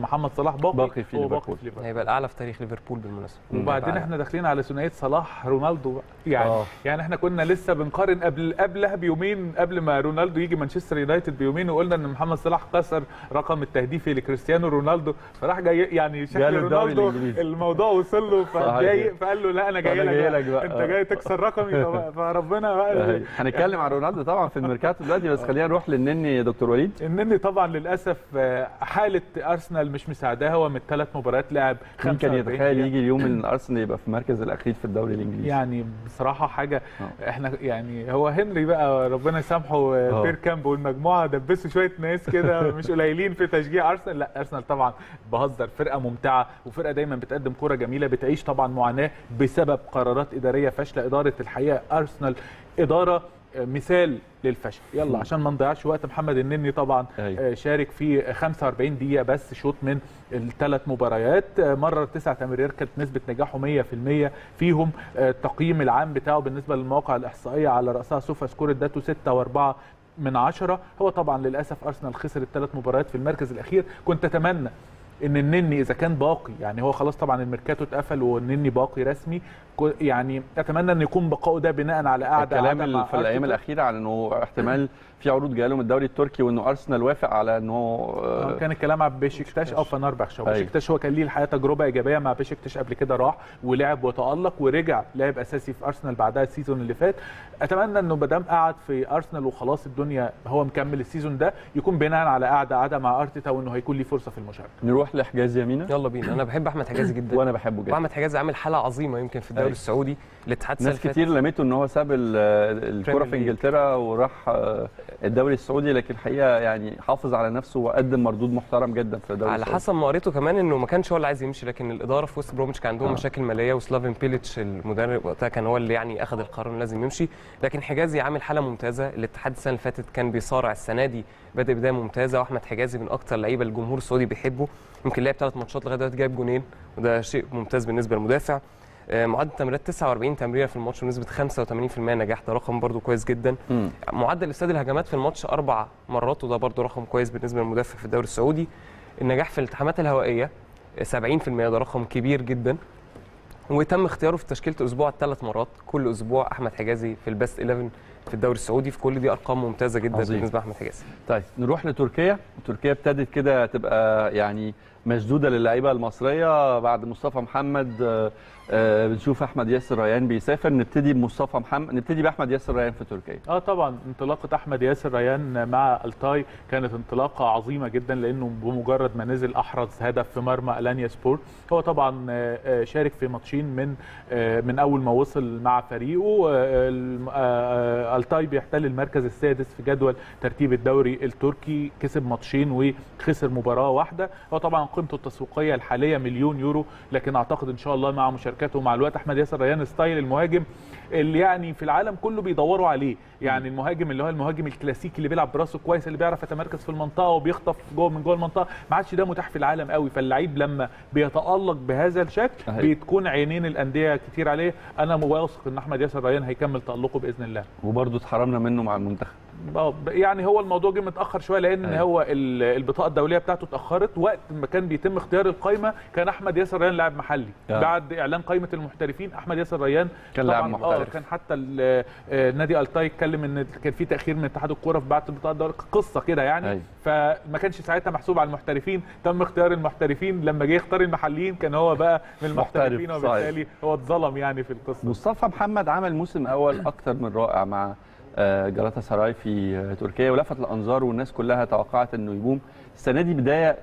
محمد صلاح باقي, باقي في ليفربول، هيبقى الاعلى في تاريخ ليفربول بالمناسبه. وبعدين احنا داخلين على ثنائيه صلاح رونالدو بقى. يعني أوه. يعني احنا كنا لسه بنقارن قبل قبلها بيومين، قبل ما رونالدو يجي مانشستر يونايتد بيومين، وقلنا ان محمد صلاح كسر رقم التهديفي لكريستيانو رونالدو، فراح جاي يعني شكل رونالدو الموضوع وصل له فجاي فقال له لا انا جاي لك بقى. انت جاي تكسر رقمي بقى. فربنا بقى هنتكلم على رونالدو طبعا في الميركاتو دلوقتي، بس خلينا نروح للنني يا دكتور وليد. النني طبعا للاسف حالة أرسنال مش مساعداه، هو من ثلاث مباريات لعب خمسة وأربعين. مين كان يتخيل يجي اليوم إن أرسنال يبقى في المركز الأخير في الدوري الإنجليزي؟ يعني بصراحة حاجة أوه. إحنا يعني هو هنري بقى ربنا يسامحه بيركامب والمجموعة دبسوا شوية ناس كده مش قليلين في تشجيع أرسنال. لا أرسنال طبعا بهزر، فرقة ممتعة وفرقة دايما بتقدم كرة جميلة، بتعيش طبعا معاناة بسبب قرارات إدارية فاشلة. إدارة الحقيقة أرسنال إدارة مثال للفشل. يلا عشان ما نضيعش وقت، محمد النني طبعا أي. شارك في خمسة وأربعين دقيقه بس، شوط من الثلاث مباريات، مرر تسع تمريرات كانت نسبه نجاحه مئة بالمئة فيهم. التقييم العام بتاعه بالنسبه للمواقع الاحصائيه على راسها سوفا سكور ادته ستة وأربعة من عشرة. هو طبعا للاسف ارسنال خسر الثلاث مباريات في المركز الاخير. كنت اتمنى ان النني اذا كان باقي، يعني هو خلاص طبعا الميركاتو اتقفل والنني باقي رسمي، يعني اتمنى ان يكون بقائه ده بناء على قاعده. الكلام في الايام الاخيره على انه احتمال في عروض جايه له من الدوري التركي، وانه ارسنال وافق على انه كان الكلام على بيشكتاش او فنربخش. بيشكتاش هو كان ليه الحقيقه تجربه ايجابيه مع بيشكتاش قبل كده، راح ولعب وتالق ورجع لعب اساسي في ارسنال بعدها السيزون اللي فات. اتمنى انه ما دام قعد في ارسنال وخلاص الدنيا هو مكمل السيزون ده، يكون بناء على قاعده قاعده مع ارتيتا، وانه هيكون ليه فرصه في المشاركه. نروح لحجازي يا مينا. يلا بينا. انا بحب احمد حجازي جدا وانا بحبه جدا. واحمد حجازي عامل حاله عظيمه يمكن في الدوري السعودي. الاتحاد سلفت ناس كتير لميته ان هو ساب الكره في انجلترا وراح الدوري السعودي، لكن الحقيقه يعني حافظ على نفسه وقدم مردود محترم جدا في الدوري على السعودي. حسب ما قريته كمان انه ما كانش هو اللي عايز يمشي، لكن الاداره في وست بروميتش كان عندهم آه. مشاكل ماليه، وسلافين بيليتش المدرب وقتها كان هو اللي يعني اخذ القرار انه لازم يمشي. لكن حجازي عامل حاله ممتازه، الاتحاد السنه اللي فاتت كان بيصارع، السنه دي بادئ بدايه ممتازه، واحمد حجازي من اكثر اللعيبه الجمهور السعودي بيحبه، يمكن لعب ثلاث ماتشات لغايه دلوقتي جايب جونين، وده شيء ممتاز بالنسبه للمدافع. معدل تمريرات تسعة وأربعين تمريره في الماتش بنسبه خمسة وثمانين بالمئة نجاح، ده رقم برده كويس جدا. م. معدل افساد الهجمات في الماتش اربع مرات، وده برده رقم كويس بالنسبه للمدافع في الدوري السعودي. النجاح في الالتحامات الهوائيه سبعين بالمئة، ده رقم كبير جدا. وتم اختياره في تشكيله الاسبوع ثلاث مرات، كل اسبوع احمد حجازي في البست إحداشر في الدوري السعودي، في كل دي ارقام ممتازه جدا عظيم. بالنسبه لاحمد حجازي. طيب نروح لتركيا، تركيا ابتدت كده تبقى يعني مشدوده للعيبه المصريه بعد مصطفى محمد، آه بنشوف احمد ياسر ريان بيسافر. نبتدي بمصطفى محمد، نبتدي باحمد ياسر ريان في تركيا. اه طبعا انطلاقه احمد ياسر ريان مع التاي كانت انطلاقه عظيمه جدا، لانه بمجرد ما نزل احرز هدف في مرمى الانيا سبور. هو طبعا شارك في ماتشين من من اول ما وصل مع فريقه. التاي بيحتل المركز السادس في جدول ترتيب الدوري التركي، كسب ماتشين وخسر مباراه واحده. هو طبعا قيمته التسويقيه الحاليه مليون يورو، لكن اعتقد ان شاء الله مع مشاركته مع الوقت احمد ياسر ريان ستايل المهاجم اللي يعني في العالم كله بيدوروا عليه، يعني المهاجم اللي هو المهاجم الكلاسيكي اللي بيلعب براسه كويس، اللي بيعرف يتمركز في المنطقه وبيخطف جوه من جوه المنطقه، ما عادش ده متاح في العالم قوي. فاللعيب لما بيتالق بهذا الشكل بتكون عينين الانديه كتير عليه. انا واثق ان احمد ياسر ريان هيكمل تالقه باذن الله. وبرده اتحرمنا منه مع المنتخب، يعني هو الموضوع جه متاخر شويه، لان هي. هو البطاقه الدوليه بتاعته اتاخرت. وقت ما كان بيتم اختيار القايمه كان احمد ياسر ريان لاعب محلي، أه. بعد اعلان قايمه المحترفين احمد ياسر ريان كان لاعب محترف. كان حتى نادي التاي اتكلم ان كان في تاخير من اتحاد الكوره في بعت البطاقه الدوليه، قصه كده يعني أي. فما كانش ساعتها محسوب على المحترفين، تم اختيار المحترفين. لما جه يختار المحليين كان هو بقى من المحترفين، وبالتالي هو اتظلم يعني في القصه. مصطفى محمد عمل موسم اول اكتر من رائع مع جلاتا سراي في تركيا، ولفت الانظار والناس كلها توقعت انه يقوم السنه دي بدايه،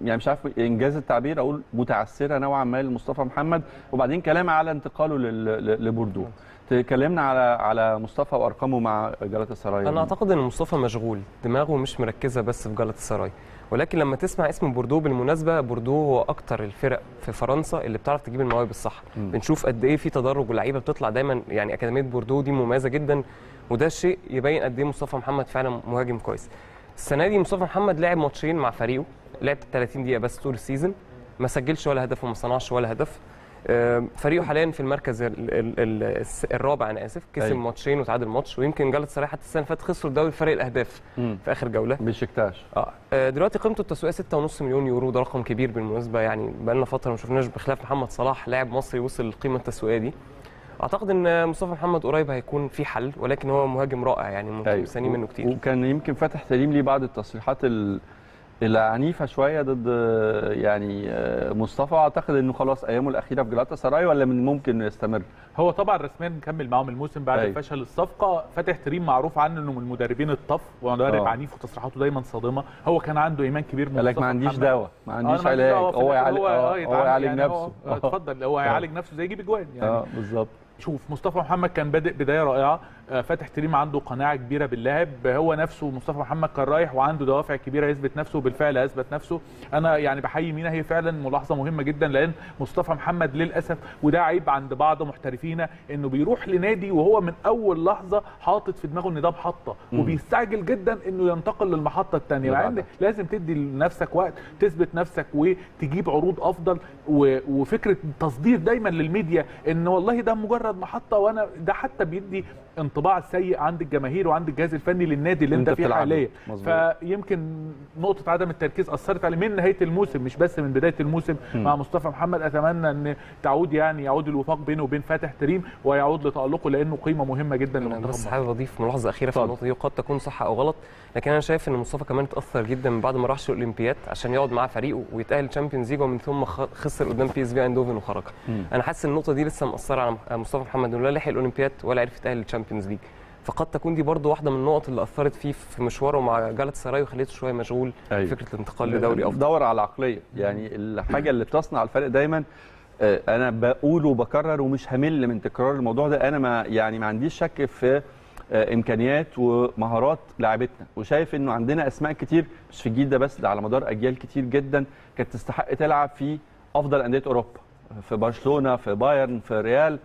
يعني مش عارف انجاز التعبير اقول، متعثره نوعا ما لمصطفى محمد. وبعدين كلام على انتقاله لبوردو، تكلمنا على على مصطفى وارقامه مع جلاتا سراي. انا اعتقد ان مصطفى مشغول، دماغه مش مركزه بس في جلاتا سراي، ولكن لما تسمع اسم بوردو، بالمناسبه بوردو هو اكتر الفرق في فرنسا اللي بتعرف تجيب المواهب الصح. بنشوف قد ايه في تدرج واللعيبه بتطلع دايما، يعني اكاديميه بوردو دي مميزه جدا، وده الشيء يبين قد ايه مصطفى محمد فعلا مهاجم كويس. السنه دي مصطفى محمد لعب ماتشين مع فريقه، لعب ثلاثين دقيقه بس طول السيزون، ما سجلش ولا هدف وما صنعش ولا هدف. فريقه حاليا في المركز الرابع، انا اسف، كسب ماتشين وتعادل ماتش. ويمكن جلت صراحه حتى السنه اللي فاتت خسروا الدوري بفرق الاهداف في اخر جوله بشكتاش. اه دلوقتي قيمته التسويقيه ستة ونص مليون يورو، ده رقم كبير بالمناسبه، يعني بقالنا فتره ما شفناش بخلاف محمد صلاح لاعب مصري وصل للقيمه التسويقيه دي. اعتقد ان مصطفى محمد قريب هيكون في حل، ولكن هو مهاجم رائع يعني مستنيين منه كتير. وكان يمكن فتح سليم ليه بعض التصريحات ال... العنيفه شويه ضد يعني مصطفى. اعتقد انه خلاص ايامه الاخيره في جلاتا سراي، ولا من ممكن انه يستمر؟ هو طبعا رسميا مكمل معاهم الموسم بعد أي. فشل الصفقه. فاتح تريم معروف عنه انه من المدربين الطف، ومدرب أوه. عنيف وتصريحاته دايما صادمه. هو كان عنده ايمان كبير من مصطفى، ما عنديش دعوه، ما عنديش علاج، هو يعالج هو يعالج نفسه. اتفضل، هو هيعالج نفسه زي يجيب اجوان يعني. اه بالظبط. شوف مصطفى محمد كان بادئ بدايه رائعه، فاتح تريم عنده قناعه كبيره باللاعب، هو نفسه مصطفى محمد كان رايح وعنده دوافع كبيره يثبت نفسه، وبالفعل اثبت نفسه. انا يعني بحيي مينا، هي فعلا ملاحظه مهمه جدا، لان مصطفى محمد للاسف وده عيب عند بعض محترفينا، انه بيروح لنادي وهو من اول لحظه حاطط في دماغه ان ده محطه، وبيستعجل جدا انه ينتقل للمحطه الثانيه، مع ان لازم تدي لنفسك وقت تثبت نفسك وتجيب عروض افضل. وفكره تصدير دايما للميديا ان والله ده مجرد محطه، وانا ده حتى بيدي انطباع سيء عند الجماهير وعند الجهاز الفني للنادي اللي انت فيه حاليا. فيمكن نقطه عدم التركيز اثرت عليه من نهايه الموسم، مش بس من بدايه الموسم م. مع مصطفى محمد. اتمنى ان تعود يعني يعود الوفاق بينه وبين فاتح تريم، ويعود لتالقه، لانه قيمه مهمه جدا للمنتخب. انا بس حابب اضيف ملاحظه اخيره في النقطه دي، وقد تكون صح او غلط، لكن انا شايف ان مصطفى كمان اتاثر جدا من بعد ما راحش الاولمبياد عشان يقعد مع فريقه ويتاهل تشامبيونز ليج، ومن ثم خسر قدام بي اس في ايندوفن وخرج. انا حاسس ان النقطه دي لسه مأثره على مصطفى محمد، ولا لحق الاولمبياد ولا عرف يتاهل للتشامبيونز ليج. فقد تكون دي برضو واحده من النقط اللي اثرت فيه في مشواره مع جالت سراي وخليته شويه مشغول أيوه. فكره الانتقال لدوري افضل. دور على العقليه، يعني الحاجه اللي بتصنع الفرق دايما. انا بقول وبكرر ومش همل من تكرار الموضوع ده، انا ما يعني ما عنديش شك في امكانيات ومهارات لاعبتنا، وشايف انه عندنا اسماء كتير مش في الجيل ده بس، ده على مدار اجيال كتير جدا كانت تستحق تلعب في افضل انديه اوروبا، في برشلونه، في بايرن، في ريال.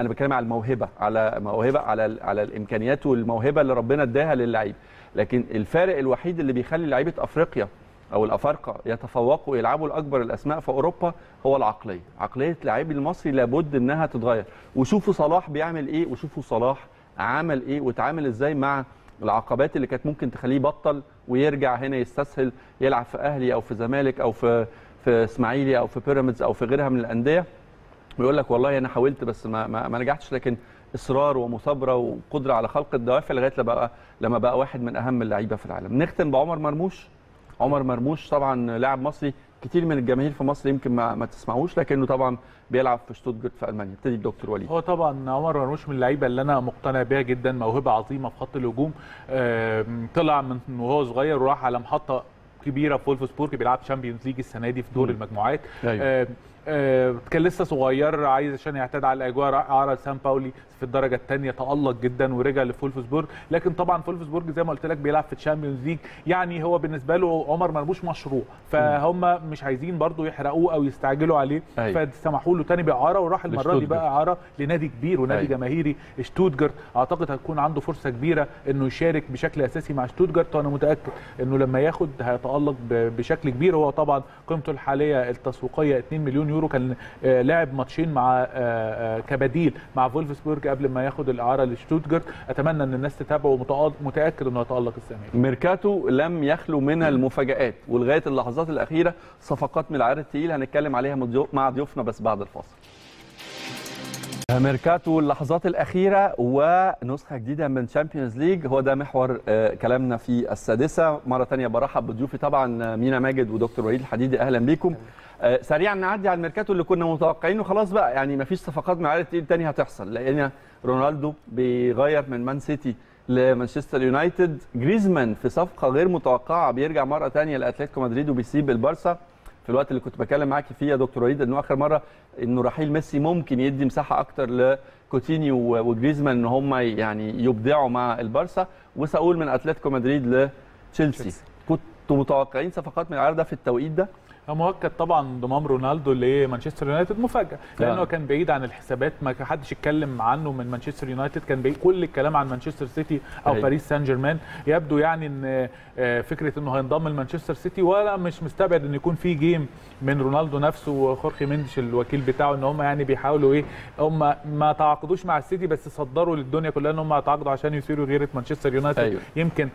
انا بتكلم على الموهبه، على موهبه على على الامكانيات والموهبه اللي ربنا اداها للعيب. لكن الفارق الوحيد اللي بيخلي لعيبه افريقيا او الافارقه يتفوقوا ويلعبوا لاكبر الاسماء في اوروبا هو العقليه. عقليه اللاعب المصري لابد انها تتغير، وشوفوا صلاح بيعمل ايه، وشوفوا صلاح عمل ايه وتعامل ازاي مع العقبات اللي كانت ممكن تخليه يبطل ويرجع هنا يستسهل يلعب في اهلي او في زمالك او في في اسماعيلي او في بيراميدز او في غيرها من الانديه، ويقول لك والله انا حاولت بس ما ما نجحتش. لكن اصرار ومثابره وقدره على خلق الدوافع لغايه لما لما بقى واحد من اهم اللعيبه في العالم. نختم بعمر مرموش. عمر مرموش طبعا لاعب مصري كتير من الجماهير في مصر يمكن ما, ما تسمعوش، لكنه طبعا بيلعب في شتوتجارت في المانيا. ابتدي الدكتور وليد. هو طبعا عمر مرموش من اللعيبه اللي انا مقتنع بيها جدا، موهبه عظيمه في خط الهجوم. طلع من وهو صغير وراح على محطه كبيره في فولفسبورج، بيلعب تشامبيونز ليج السنه دي في دور المجموعات. أيوة. آه كان لسه صغير، عايز عشان يعتاد على الاجواء، راح على سان باولي في الدرجه الثانيه، تالق جدا ورجع لفولفسبورج. لكن طبعا فولفسبورج زي ما قلت لك بيلعب في تشامبيونز ليج، يعني هو بالنسبه له عمر مرموش مشروع، فهم مش عايزين برضو يحرقوه او يستعجلوا عليه. أيوة. فسمحوا له ثاني باعاره، وراح المره دي بقى اعاره لنادي كبير ونادي أيوة. جماهيري شتوتجارت. اعتقد هتكون عنده فرصه كبيره انه يشارك بشكل اساسي مع شتوتجارت، وانا متاكد انه لما ياخد هيتالق بشكل كبير. هو طبعا قيمته الحاليه التسويقيه مليون يورو، كان لعب ماتشين مع كبديل مع فولفسبورج قبل ما ياخد الاعاره لشتوتجارت. اتمنى ان الناس تتابعه، ومتاكد انه هيتالق السنه دي. ميركاتو لم يخلو من المفاجات، ولغايه اللحظات الاخيره صفقات من العيار الثقيل هنتكلم عليها مع ضيوفنا بس بعد الفاصل. ميركاتو اللحظات الاخيره ونسخه جديده من تشامبيونز ليج، هو ده محور كلامنا في السادسه. مره ثانيه برحب بضيوفي طبعا مينا ماجد ودكتور وليد الحديدي، اهلا بيكم. سريعا نعدي على الميركاتو اللي كنا متوقعينه، خلاص بقى يعني مفيش صفقات من عائله تاني هتحصل، لان رونالدو بيغير من مان سيتي لمانشستر يونايتد، جريزمان في صفقه غير متوقعه بيرجع مره ثانيه لاتلتيكو مدريد وبيسيب البارسا. في الوقت اللي كنت بكلم معاك فيه يا دكتور وليد انه اخر مره انه رحيل ميسي ممكن يدي مساحه اكتر لكوتينيو وجريزمان ان هم يعني يبدعوا مع البارسا، وساقول من اتلتيكو مدريد لتشيلسي. كنتوا متوقعين صفقات من العيار ده في التوقيت ده؟ مؤكد طبعا انضمام رونالدو لمانشستر يونايتد مفاجاه، لانه كان بعيد عن الحسابات، ما حدش اتكلم عنه من مانشستر يونايتد، كان بعيد كل الكلام عن مانشستر سيتي او هي. باريس سان جيرمان. يبدو يعني ان فكره انه هينضم لمانشستر سيتي، ولا مش مستبعد ان يكون في جيم من رونالدو نفسه وخورخي مندش الوكيل بتاعه، ان هم يعني بيحاولوا ايه، هم ما تعاقدوش مع السيتي بس صدروا للدنيا كلها ان هم هيتعاقدوا عشان يثيروا غيره مانشستر يونايتد. أيوة. يمكن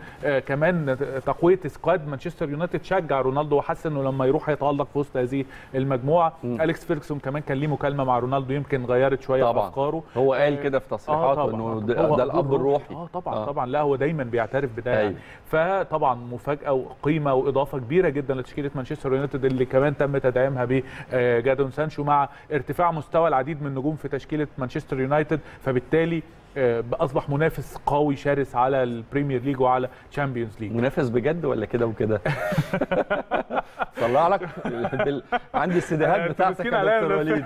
كمان تقويه سكواد مانشستر يونايتد شجع رونالدو وحس انه لما يروح يتالق في وسط هذه المجموعه. م. اليكس فيركسون كمان كان ليه مكالمه مع رونالدو، يمكن غيرت شويه افكاره، هو قال كده في تصريحاته آه انه ده الاب الروحي. اه طبعا آه. طبعا لا هو دايما بيعترف بده يعني. فطبعا مفاجاه وقيمه واضافه كبيره جدا لتشكيله مانشستر يونايتد، اللي كمان تم تدعيمها بجادون سانشو مع ارتفاع مستوى العديد من النجوم في تشكيله مانشستر يونايتد، فبالتالي اصبح منافس قوي شرس على البريمير ليج وعلى تشامبيونز ليج. منافس بجد ولا كده وكده؟ طلع لك بال... عندي السيديهات بتاعتك يا دكتور وليد.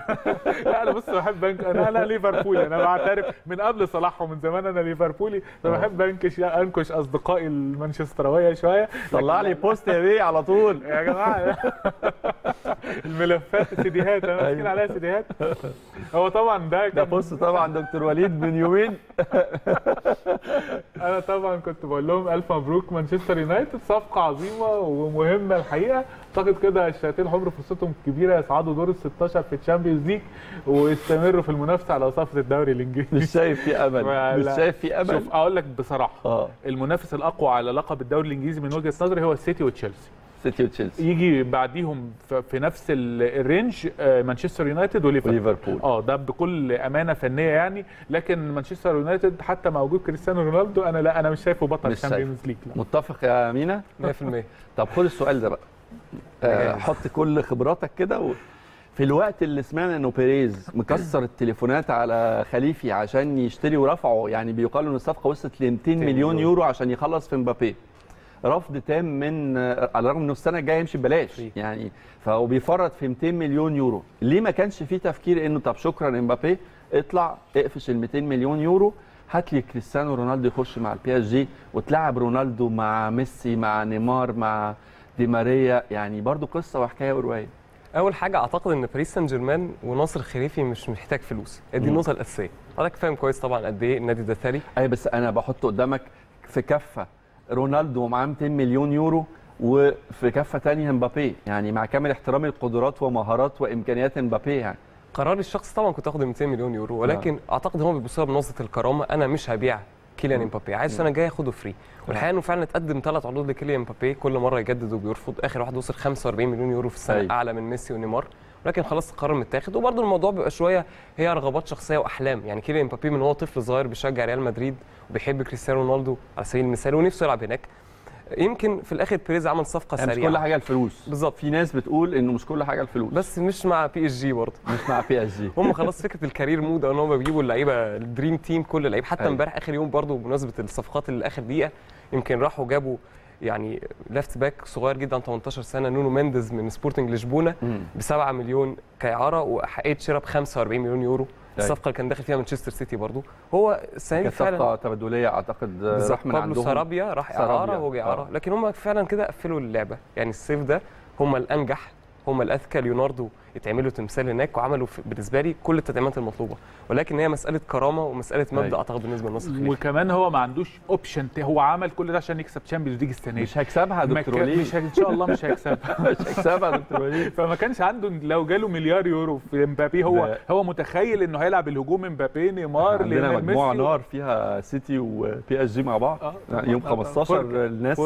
لا انا بص بحب انك، انا انا ليفربولي، انا بعترف من قبل صلاح ومن زمان انا ليفربولي، فبحب انكش انكش اصدقائي المانشستراويه شويه. طلع لي بوست يا بيه على طول يا جماعه الملفات السيديهات انا ماسكين عليها سيديهات. هو طبعا ده ده بص طبعا دكتور وليد من يومين انا طبعا كنت بقول لهم الف مبروك مانشستر يونايتد، صفقه عظيمه ومهمه الحقيقه. اعتقد كده الشياطين الحمر فرصتهم كبيره يصعدوا دور ال ستاشر في الشامبيونز ليج ويستمروا في المنافسه على صفه الدوري الانجليزي. مش شايف في امل، مش شايف في امل. شوف اقول لك بصراحه، آه. المنافس الاقوى على لقب الدوري الانجليزي من وجهه نظري هو السيتي وتشيلسي. يجي بعديهم في نفس الرينج مانشستر يونايتد وليفربول. اه ده بكل امانه فنيه يعني، لكن مانشستر يونايتد حتى مع وجود كريستيانو رونالدو انا لا انا مش شايفه بطل الشامبيونز ليج. متفق يا مينا؟ مية في المية. طب خد السؤال ده بقى، آه حط كل خبراتك كده و... في الوقت اللي سمعنا انه بيريز مكسر التليفونات على خليفي عشان يشتري ورفعه، يعني بيقال ان الصفقه وصلت ل مئتين مليون يورو عشان يخلص في مبابي، رفض تام من، على الرغم انه السنه الجايه يمشي ببلاش يعني، فهو بيفرط في مئتين مليون يورو. ليه ما كانش في تفكير انه طب شكرا امبابي اطلع اقفش ال مئتين مليون يورو هات لي كريستيانو رونالدو يخش مع البي اس جي وتلعب رونالدو مع ميسي مع نيمار مع دي ماريا، يعني برضو قصه وحكايه وروايه. اول حاجه اعتقد ان باريس سان جيرمان وناصر خريفي مش محتاج فلوس، دي النقطه الاساسيه. حضرتك فاهم كويس طبعا قد ايه النادي ده ثري. اي بس انا بحط قدامك في كفه رونالدو ومعاه مئتين مليون يورو وفي كفه ثانيه امبابي، يعني مع كامل احترامي لقدرات ومهارات وامكانيات امبابي يعني. قرار الشخص طبعا كنت اخد مئتين مليون يورو، ولكن آه. اعتقد هم بيبصوا بنظره الكرامه. انا مش هبيع كيليان امبابي، عايز انا جاي اخده فري، والحقيقه انه فعلا اتقدم ثلاث عروض لكيليان امبابي كل مره يجدد وبيرفض، اخر واحد وصل خمسة وأربعين مليون يورو في السنه، أي. اعلى من ميسي ونيمار، ولكن خلاص القرار متاخد. وبرده الموضوع بيبقى شويه هي رغبات شخصيه واحلام، يعني كيليان امبابي من هو طفل صغير بيشجع ريال مدريد وبيحب كريستيانو رونالدو على سبيل المثال ونفسه يلعب هناك. يمكن في الاخر بيريز عمل صفقه يعني سريعه، مش كل حاجه الفلوس بالظبط. في ناس بتقول انه مش كل حاجه الفلوس، بس مش مع بي اس جي برضه مش مع بي اس جي هم خلاص فكره الكارير مود ان هم بيجيبوا اللعيبه الدريم تيم كل اللعيبه. حتى امبارح اخر يوم برضه بمناسبه الصفقات اللي اخر دقيقه يمكن راحوا جابوا يعني ليفت باك صغير جدا ثمانية عشر سنة نونو مينديز من سبورتنج لشبونه ب سبعة مليون كاعاره، وحققت شراء ب خمسة وأربعين مليون يورو. الصفقه اللي كان داخل فيها مانشستر سيتي برضه هو السنه دي فعلا صفقه تبادليه اعتقد، راح من عندهم سرابيا راح اعاره وهو اعاره، لكن هم فعلا كده قفلوا اللعبه. يعني الصيف ده هم الانجح هم الاذكى، ليوناردو يتعملوا تمثال هناك وعملوا بالنسبه لي كل التدعيمات المطلوبه، ولكن هي مساله كرامه ومساله مبدا اعتقد بالنسبه لنصر الخليفي. وكمان هو ما عندوش اوبشن، هو عمل كل ده عشان يكسب تشامبيونز ليج السنه دي. مش هيكسبها يا دكتور وليد، مش ان شاء الله مش هيكسبها مش هيكسبها يا دكتور وليد. فما كانش عنده لو جاله مليار يورو في امبابي، هو ده. هو متخيل انه هيلعب الهجوم امبابي نيمار ليونيل ميسي، عندنا مجموعه نار فيها سيتي وبي اس جي مع بعض آه. يوم آه. خمستاشر آه. الناس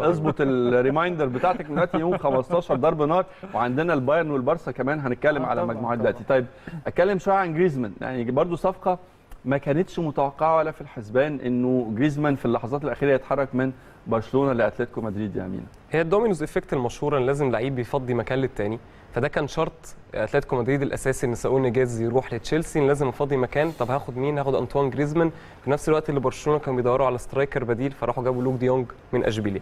اظبط آه. الريمايندر بتاعتك دلوقتي يوم خمستاشر ضرب نار، وعندنا البايرن البارسا كمان هنتكلم آه على مجموعات دلوقتي. طيب اتكلم شويه عن جريزمان، يعني برضو صفقه ما كانتش متوقعه ولا في الحسبان انه جريزمان في اللحظات الاخيره يتحرك من برشلونه لاتلتيكو مدريد. يا امينه هي الدومينوز افكت المشهوره، لازم لعيب بيفضي مكان للتاني، فده كان شرط اتلتيكو مدريد الاساسي ان ساول نيجيز يروح لتشيلسي، لازم افضي مكان. طب هاخد مين؟ هاخد انطوان جريزمان. في نفس الوقت اللي برشلونه كانوا بيدوروا على سترايكر بديل، فراحوا جابوا لوك ديونج من اشبيليه.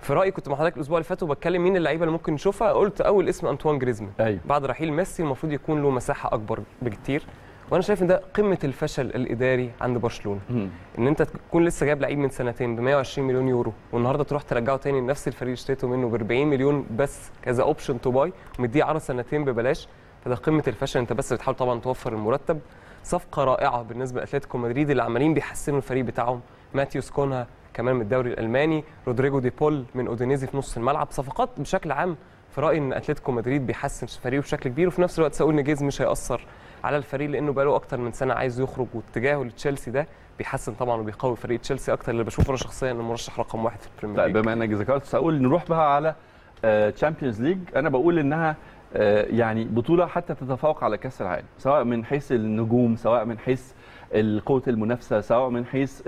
في رايي كنت مع حضرتك الاسبوع اللي فات وبتكلم مين اللعيبه اللي ممكن نشوفها، قلت اول اسم انطوان جريزمان. أيوة. بعد رحيل ميسي المفروض يكون له مساحه اكبر بكتير، وانا شايف ان ده قمه الفشل الاداري عند برشلونه. مم. ان انت تكون لسه جايب لعيب من سنتين ب مئة وعشرين مليون يورو والنهارده تروح ترجعه تاني لنفس الفريق اللي اشتريته منه ب أربعين مليون بس كذا اوبشن تو باي، ومديه عرض سنتين ببلاش، فده قمه الفشل. انت بس بتحاول طبعا توفر المرتب. صفقه رائعه بالنسبه لاتلتيكو مدريد اللي عمالين بيحسنوا الفريق بتاعهم، ماتيوس كونها كمان من الدوري الالماني، رودريجو دي بول من اودينيزي في نص الملعب. صفقات بشكل عام في رايي ان اتلتيكو مدريد بيحسن فريقه بشكل كبير، وفي نفس الوقت ساول نيجيز مش هيأثر على الفريق لانه بقاله اكتر من سنه عايز يخرج، واتجاهه لتشيلسي ده بيحسن طبعا وبيقوي فريق تشيلسي اكتر، اللي بشوفه انا شخصيا انه مرشح رقم واحد في البريمير ليج. طيب بما انك ذكرت ساول نروح بقى على تشامبيونز ليج، انا بقول انها يعني بطوله حتى تتفوق على كاس العالم، سواء من حيث النجوم سواء من حيث قوة المنافسة سواء من حيث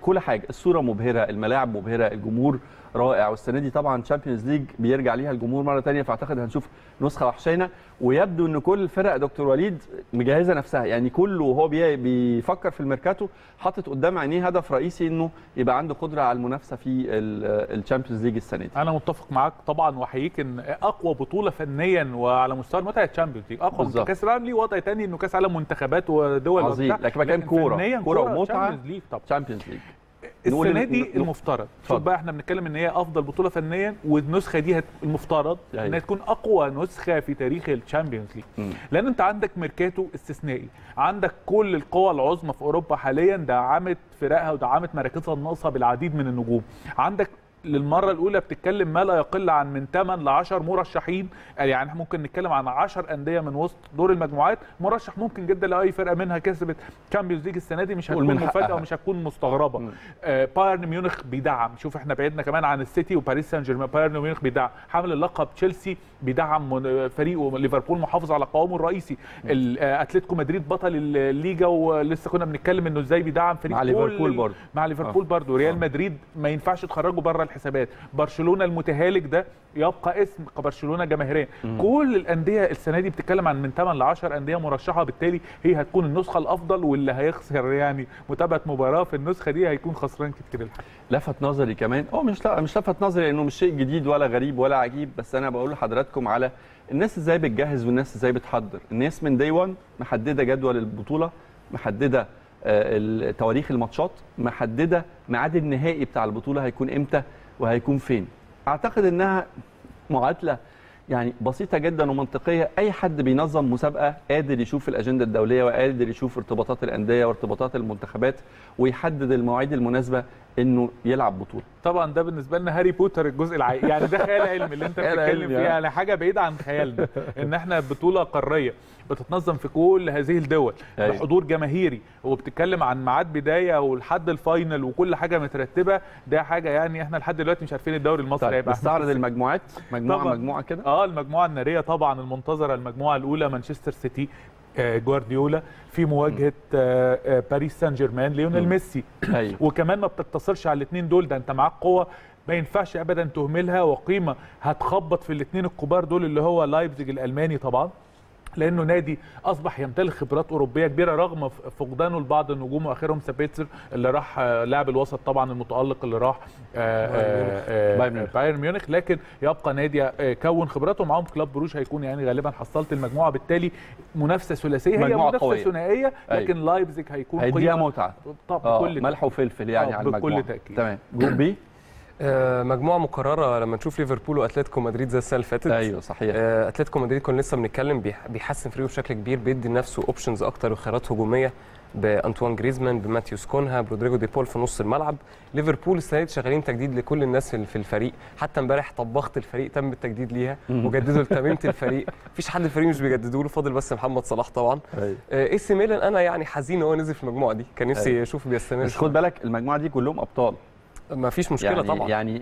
كل حاجة. الصورة مبهرة، الملاعب مبهرة، الجمهور رائع، والسنة دي طبعا تشامبيونز ليج بيرجع ليها الجمهور مرة تانية، فأعتقد هنشوف نسخة وحشينا. ويبدو أن كل الفرق دكتور وليد مجهزة نفسها، يعني كله وهو بيفكر في الميركاتو حاطط قدام عينيه هدف رئيسي أنه يبقى عنده قدرة على المنافسة في التشامبيونز ليج السنة دي. أنا متفق معاك طبعا وأحييك أن أقوى بطولة فنيا وعلى مستوى المتعة التشامبيونز ليج، أقوى بالزبط. من كأس العالم ليه وضع تاني أنه كأس العالم منتخبات ودول عظيم، لكن مكان كورة كورة ومتعة تشامبيونز ليج. السنه دي المفترض شوف بقى احنا بنتكلم ان هي افضل بطوله فنيا، والنسخه دي المفترض يعني انها تكون اقوى نسخه في تاريخ الشامبيونز ليج، لان انت عندك ميركاتو استثنائي، عندك كل القوى العظمى في اوروبا حاليا دعمت فرقها ودعمت مراكزها الناقصه بالعديد من النجوم. عندك للمره الاولى بتتكلم ما لا يقل عن من ثمانية لعشرة مرشحين، يعني احنا ممكن نتكلم عن عشر انديه من وسط دور المجموعات مرشح ممكن جدا لاي فرقه منها كسبت تشامبيونز ليج السنه دي، مش هتكون مفاجاه ومش هتكون مستغربه. آه بايرن ميونخ بيدعم، شوف احنا بعدنا كمان عن السيتي وباريس سان جيرمان، بايرن ميونخ بيدعم، حامل اللقب تشيلسي بيدعم فريقه، ليفربول محافظ على قوامه الرئيسي، اتلتيكو مدريد بطل الليجا ولسه كنا بنتكلم انه ازاي بيدعم فريق مع ليفربول برضه مع ليفربول برضه ريال مدريد ما ينفعش تخرجه بره الحسابات، برشلونه المتهالك ده يبقى اسم كبرشلونه جماهيريا. كل الانديه السنه دي بتتكلم عن من ثمانية لعشرة انديه مرشحه، بالتالي هي هتكون النسخه الافضل، واللي هيخسر يعني متابعه مباراه في النسخه دي هيكون خسران كتير. الحاجه لفت نظري كمان او مش مش لفت نظري لانه مش شيء جديد ولا غريب ولا عجيب، بس انا بقول لحضراتكم على الناس ازاي بتجهز والناس ازاي بتحضر. الناس من داي وان محدده جدول البطوله، محدده تواريخ الماتشات محدده، ميعاد النهائي بتاع البطوله هيكون امتى وهيكون فين. اعتقد انها معادله يعني بسيطه جدا ومنطقيه، اي حد بينظم مسابقه قادر يشوف الاجنده الدوليه وقادر يشوف ارتباطات الانديه وارتباطات المنتخبات ويحدد المواعيد المناسبه انه يلعب بطوله. طبعا ده بالنسبه لنا هاري بوتر الجزء العائلي، يعني ده خيال علمي اللي انت بتتكلم فيه، يعني حاجه بعيده عن خيالنا ان احنا بطوله قاريه بتتنظم في كل هذه الدول بحضور جماهيري، وبتتكلم عن ميعاد بدايه ولحد الفاينل وكل حاجه مترتبه. ده حاجه يعني احنا لحد دلوقتي مش عارفين الدوري المصري هيبقى بيستعرض المجموعات مجموعه مجموعه كده. اه المجموعه الناريه طبعا المنتظره، المجموعه الاولى مانشستر سيتي جوارديولا في مواجهه باريس سان جيرمان ليونيل ميسي، وكمان ما بتقتصرش على الاثنين دول، ده انت معاك قوه ما ينفعش ابدا تهملها وقيمه هتخبط في الاثنين الكبار دول اللي هو لايبزيج الالماني طبعا لانه نادي اصبح يمتلك خبرات اوروبيه كبيره رغم فقدانه لبعض النجوم واخرهم سبيتسر اللي راح لاعب الوسط طبعا المتالق اللي راح بايرن ميونخ، لكن يبقى نادي كون خبراته معاهم كلوب بروج. هيكون يعني غالبا حصلت المجموعه، بالتالي منافسه ثلاثيه، هي منافسه ثنائيه، لكن لايبزيج هيكون هيديها متعه طبعا، ملح وفلفل يعني على المجموعه بكل تاكيد. تمام. جروب بي مجموعه مكرره لما نشوف ليفربول واتلتيكو مدريد زي السنه اللي فاتت. ايوه صحيح. اتلتيكو مدريد كنا لسه بنتكلم بيحسن فريقه بشكل كبير، بيدي لنفسه اوبشنز اكتر وخيارات هجوميه بانطوان جريزمان، بماتيوس كونها، برودريجو دي بول في نص الملعب. ليفربول السنه دي شغالين تجديد لكل الناس في الفريق، حتى امبارح طبخت الفريق تم التجديد ليها وجددوا لتميمه الفريق، مفيش حد في الفريق مش بيجددوا له، فاضل بس محمد صلاح طبعا. اي سي ميلان انا يعني حزين هو نزل في المجموعه دي، كان نفسي اشوف بيستمر. بس خد بالك المجموعه دي كلهم ابطال، ما فيش مشكله يعني طبعا، يعني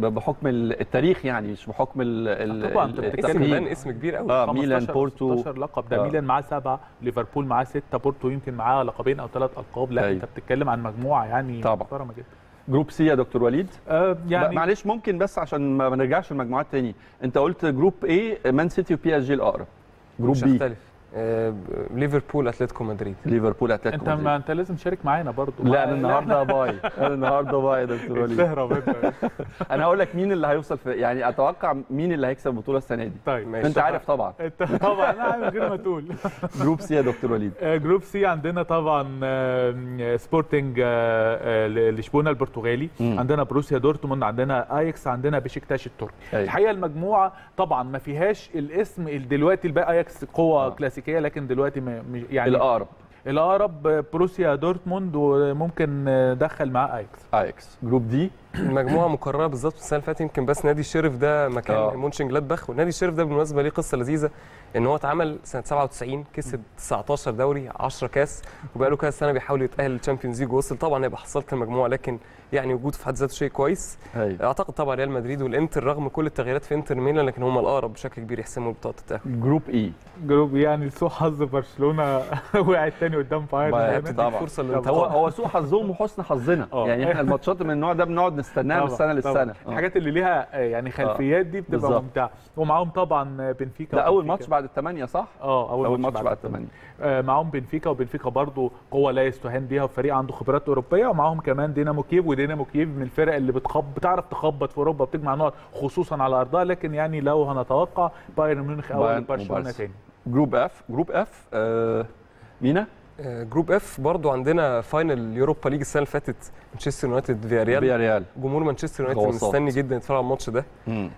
بحكم التاريخ يعني مش بحكم ال طبعا انت بتتكلم اسم كبير قوي. اه ميلان بورتو ستاشر لقب، ده آه. ميلان معاه سبعه، ليفربول معاه سته، بورتو يمكن معاه لقبين او ثلاث القاب، لا أي. انت بتتكلم عن مجموعه يعني محترمه جدا. جروب سي يا دكتور وليد. آه يعني معلش ممكن بس عشان ما نرجعش المجموعات تاني، انت قلت جروب ايه مان سيتي وبي اس جي الاقرب. جروب بي مختلف. ليفربول اتلتيكو مدريد. ليفربول اتلتيكو مدريد. انت ما انت لازم تشارك معانا برضه. لا انا النهارده باي، انا النهارده باي يا دكتور وليد. انا هقول لك مين اللي هيوصل في، يعني اتوقع مين اللي هيكسب البطوله السنه دي. طيب ماشي. انت عارف طبعا. انت طبعا انا عارف غير ما تقول. جروب سي يا دكتور وليد. جروب سي عندنا طبعا سبورتنج لشبونه البرتغالي، عندنا بروسيا دورتموند، عندنا اياكس، عندنا بشكتاش التركي. الحقيقه المجموعه طبعا ما فيهاش الاسم دلوقتي بقى اياكس قوه كلاسيكيه، لكن دلوقتي يعني الاقرب الاقرب بروسيا دورتموند وممكن دخل معاه اياكس. اياكس. جروب دي مجموعه مكرره بالظبط السنه اللي فاتت، يمكن بس نادي الشرف ده مكان آه. مونشن جلادباخ، ونادي الشرف ده بالمناسبه ليه قصه لذيذه ان هو اتعمل سنه سبعة وتسعين، كسب تسعتاشر دوري، عشرة كاس، وبقاله كذا سنه بيحاول يتاهل للتشامبيونز ليج ووصل طبعا هيبقى حصلت المجموعه، لكن يعني وجود في حد ذاته شيء كويس. هي. اعتقد طبعا ريال مدريد والانتر رغم كل التغييرات في انتر ميلان لكن هم الاقرب بشكل كبير يحسموا بطاقه التاهل. جروب اي جروب يعني سوء حظ برشلونه وقعت تاني قدام بايرن، هو هو سوء حظهم وحسن حظنا يعني احنا الماتشات من النوع ده بنقعد نستناها من السنه للسنه. الحاجات اللي ليها يعني خلفيات دي بتبقى ممتعه، ومعاهم طبعا بنفيكا. ده اول ماتش بعد الثمانيه صح؟ اه اول, أول ماتش بعد الثمانيه. آه معاهم بنفيكا، وبنفيكا برضو قوه لا يستهان بيها وفريق عنده خبرات اوروبيه، ومعاهم كمان دينامو كييف، ودينامو كييف من الفرق اللي بتخبط بتعرف تخبط في اوروبا، بتجمع نقط خصوصا على ارضها، لكن يعني لو هنتوقع بايرن ميونخ اول برشلونه ثاني. جروب اف جروب اف آه مينا جروب اف برضو عندنا فاينل يوروبا ليج السنه اللي فاتت، مانشستر يونايتد فياريال. جمهور مانشستر يونايتد مستني جدا يتفرج على الماتش ده،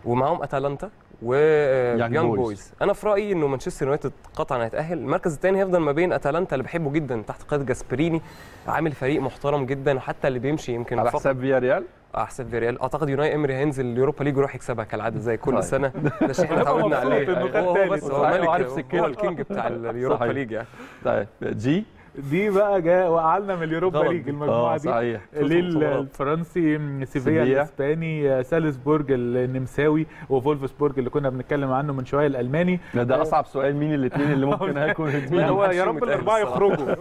ومعاهم اتلانتا ويانج بويز. انا في رايي انه مانشستر يونايتد قطعا هيتاهل، المركز الثاني هيفضل ما بين اتلانتا اللي بحبه جدا تحت قياده جاسبريني، عامل فريق محترم جدا حتى اللي بيمشي يمكن على حساب فياريال. على حساب فياريال اعتقد يوناي امري هينزل اليوروبا ليج ويروح يكسبها كالعاده زي كل سنه، ده شيء احنا اتعودنا عليه، هو بس هو ملك هو الكينج بتاع اليوروبا ليج يعني. طيب جي دي بقى جاء وقعلنا من اليوروبا ليج المجموعه دي، ليل الفرنسي، سيفيا الاسباني، سالزبورج النمساوي، وفولفسبورج اللي كنا بنتكلم عنه من شويه الالماني. ده, ده اصعب سؤال، مين الاثنين اللي ممكن هيكون هو يا رب الاربعه يخرجوا.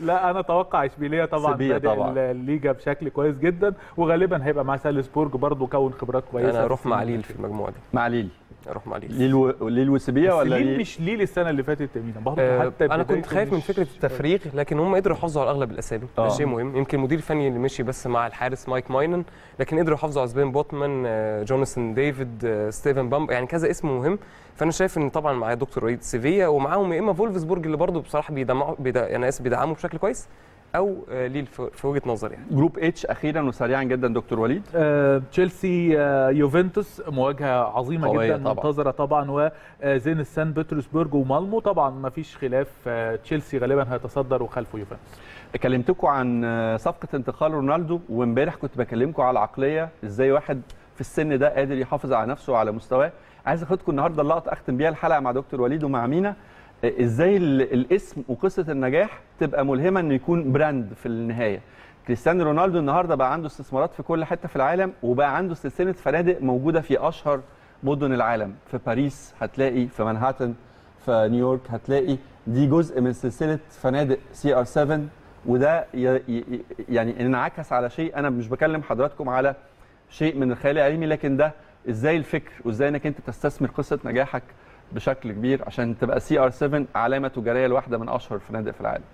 لا انا اتوقع اشبيليه طبعا بادئ الليجا بشكل كويس جدا، وغالبا هيبقى مع سالزبورج برضه كون خبرات كويسه. انا هروح مع ليل في المجموعه دي، مع ليل اروح مع ليل. ليل للوسبيه ولا ليل؟ مش ليل السنه اللي فاتت امينه برضه. أه حتى انا كنت خايف من فكره التفريغ، لكن هم قدروا يحافظوا على اغلب الاسامي، ده شيء مهم. يمكن المدير الفني اللي مشي بس مع الحارس مايك ماينن، لكن قدروا يحافظوا على سبين بوتمان، آه، جوناثان ديفيد، آه، ستيفن بامب، يعني كذا اسم مهم. فانا شايف ان طبعا مع دكتور ريد سيفيا، ومعاهم يا اما فولفسبورج اللي برضه بصراحه بيدعموا بيدع... انا اسف بيدعموا بشكل كويس، او ليل في وجهه نظري. يعني جروب اتش اخيرا وسريعا جدا دكتور وليد. أه تشيلسي آه يوفنتوس مواجهه عظيمه جدا طبعًا. منتظره طبعا، وزين سان بطرسبرج ومالمو طبعا ما فيش خلاف، آه تشيلسي غالبا هيتصدر وخلفه يوفنتوس. كلمتكم عن صفقه انتقال رونالدو، وامبارح كنت بكلمكم على العقليه ازاي واحد في السن ده قادر يحافظ على نفسه وعلى مستواه. عايز اخدكم النهارده اللقطه اختم بيها الحلقه مع دكتور وليد ومع مينا، ازاي الاسم وقصه النجاح تبقى ملهمه انه يكون براند في النهايه. كريستيانو رونالدو النهارده بقى عنده استثمارات في كل حته في العالم، وبقى عنده سلسله فنادق موجوده في اشهر مدن العالم، في باريس هتلاقي، في منهاتن، في نيويورك هتلاقي، دي جزء من سلسله فنادق سي ار سبعة. وده يعني انعكس على شيء، انا مش بكلم حضراتكم على شيء من الخيال العلمي، لكن ده ازاي الفكر وازاي انك انت تستثمر قصه نجاحك بشكل كبير عشان تبقى سي ار سبعة علامه تجاريه لواحده من اشهر الفنادق في العالم.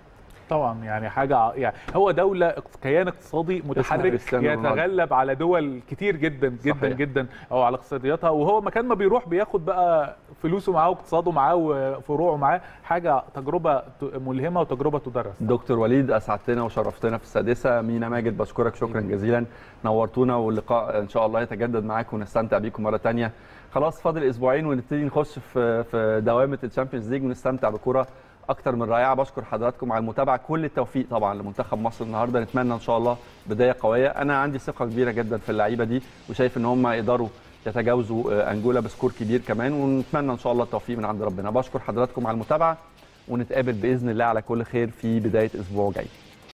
طبعا يعني حاجه، يعني هو دوله كيان اقتصادي متحرك يتغلب على دول كتير جدا جدا صحيح. جدا او على اقتصادياتها، وهو مكان ما بيروح بياخد بقى فلوسه معاه واقتصاده معاه وفروعه معاه. حاجه تجربه ملهمه وتجربه تدرس. دكتور وليد اسعدتنا وشرفتنا في السادسه. مينا ماجد بشكرك شكرا جزيلا، نورتونا، واللقاء ان شاء الله يتجدد معاكم ونستمتع بيكم مره ثانيه. خلاص فاضل اسبوعين ونبتدي نخش في في دوامه الشامبيونز ليج ونستمتع بكره اكتر من رائعه. بشكر حضراتكم على المتابعه، كل التوفيق طبعا لمنتخب مصر النهارده، نتمنى ان شاء الله بدايه قويه. انا عندي ثقه كبيره جدا في اللعيبه دي، وشايف ان هم يقدروا يتجاوزوا انجولا بسكور كبير كمان، ونتمنى ان شاء الله التوفيق من عند ربنا. بشكر حضراتكم على المتابعه، ونتقابل باذن الله على كل خير في بدايه اسبوع جاي.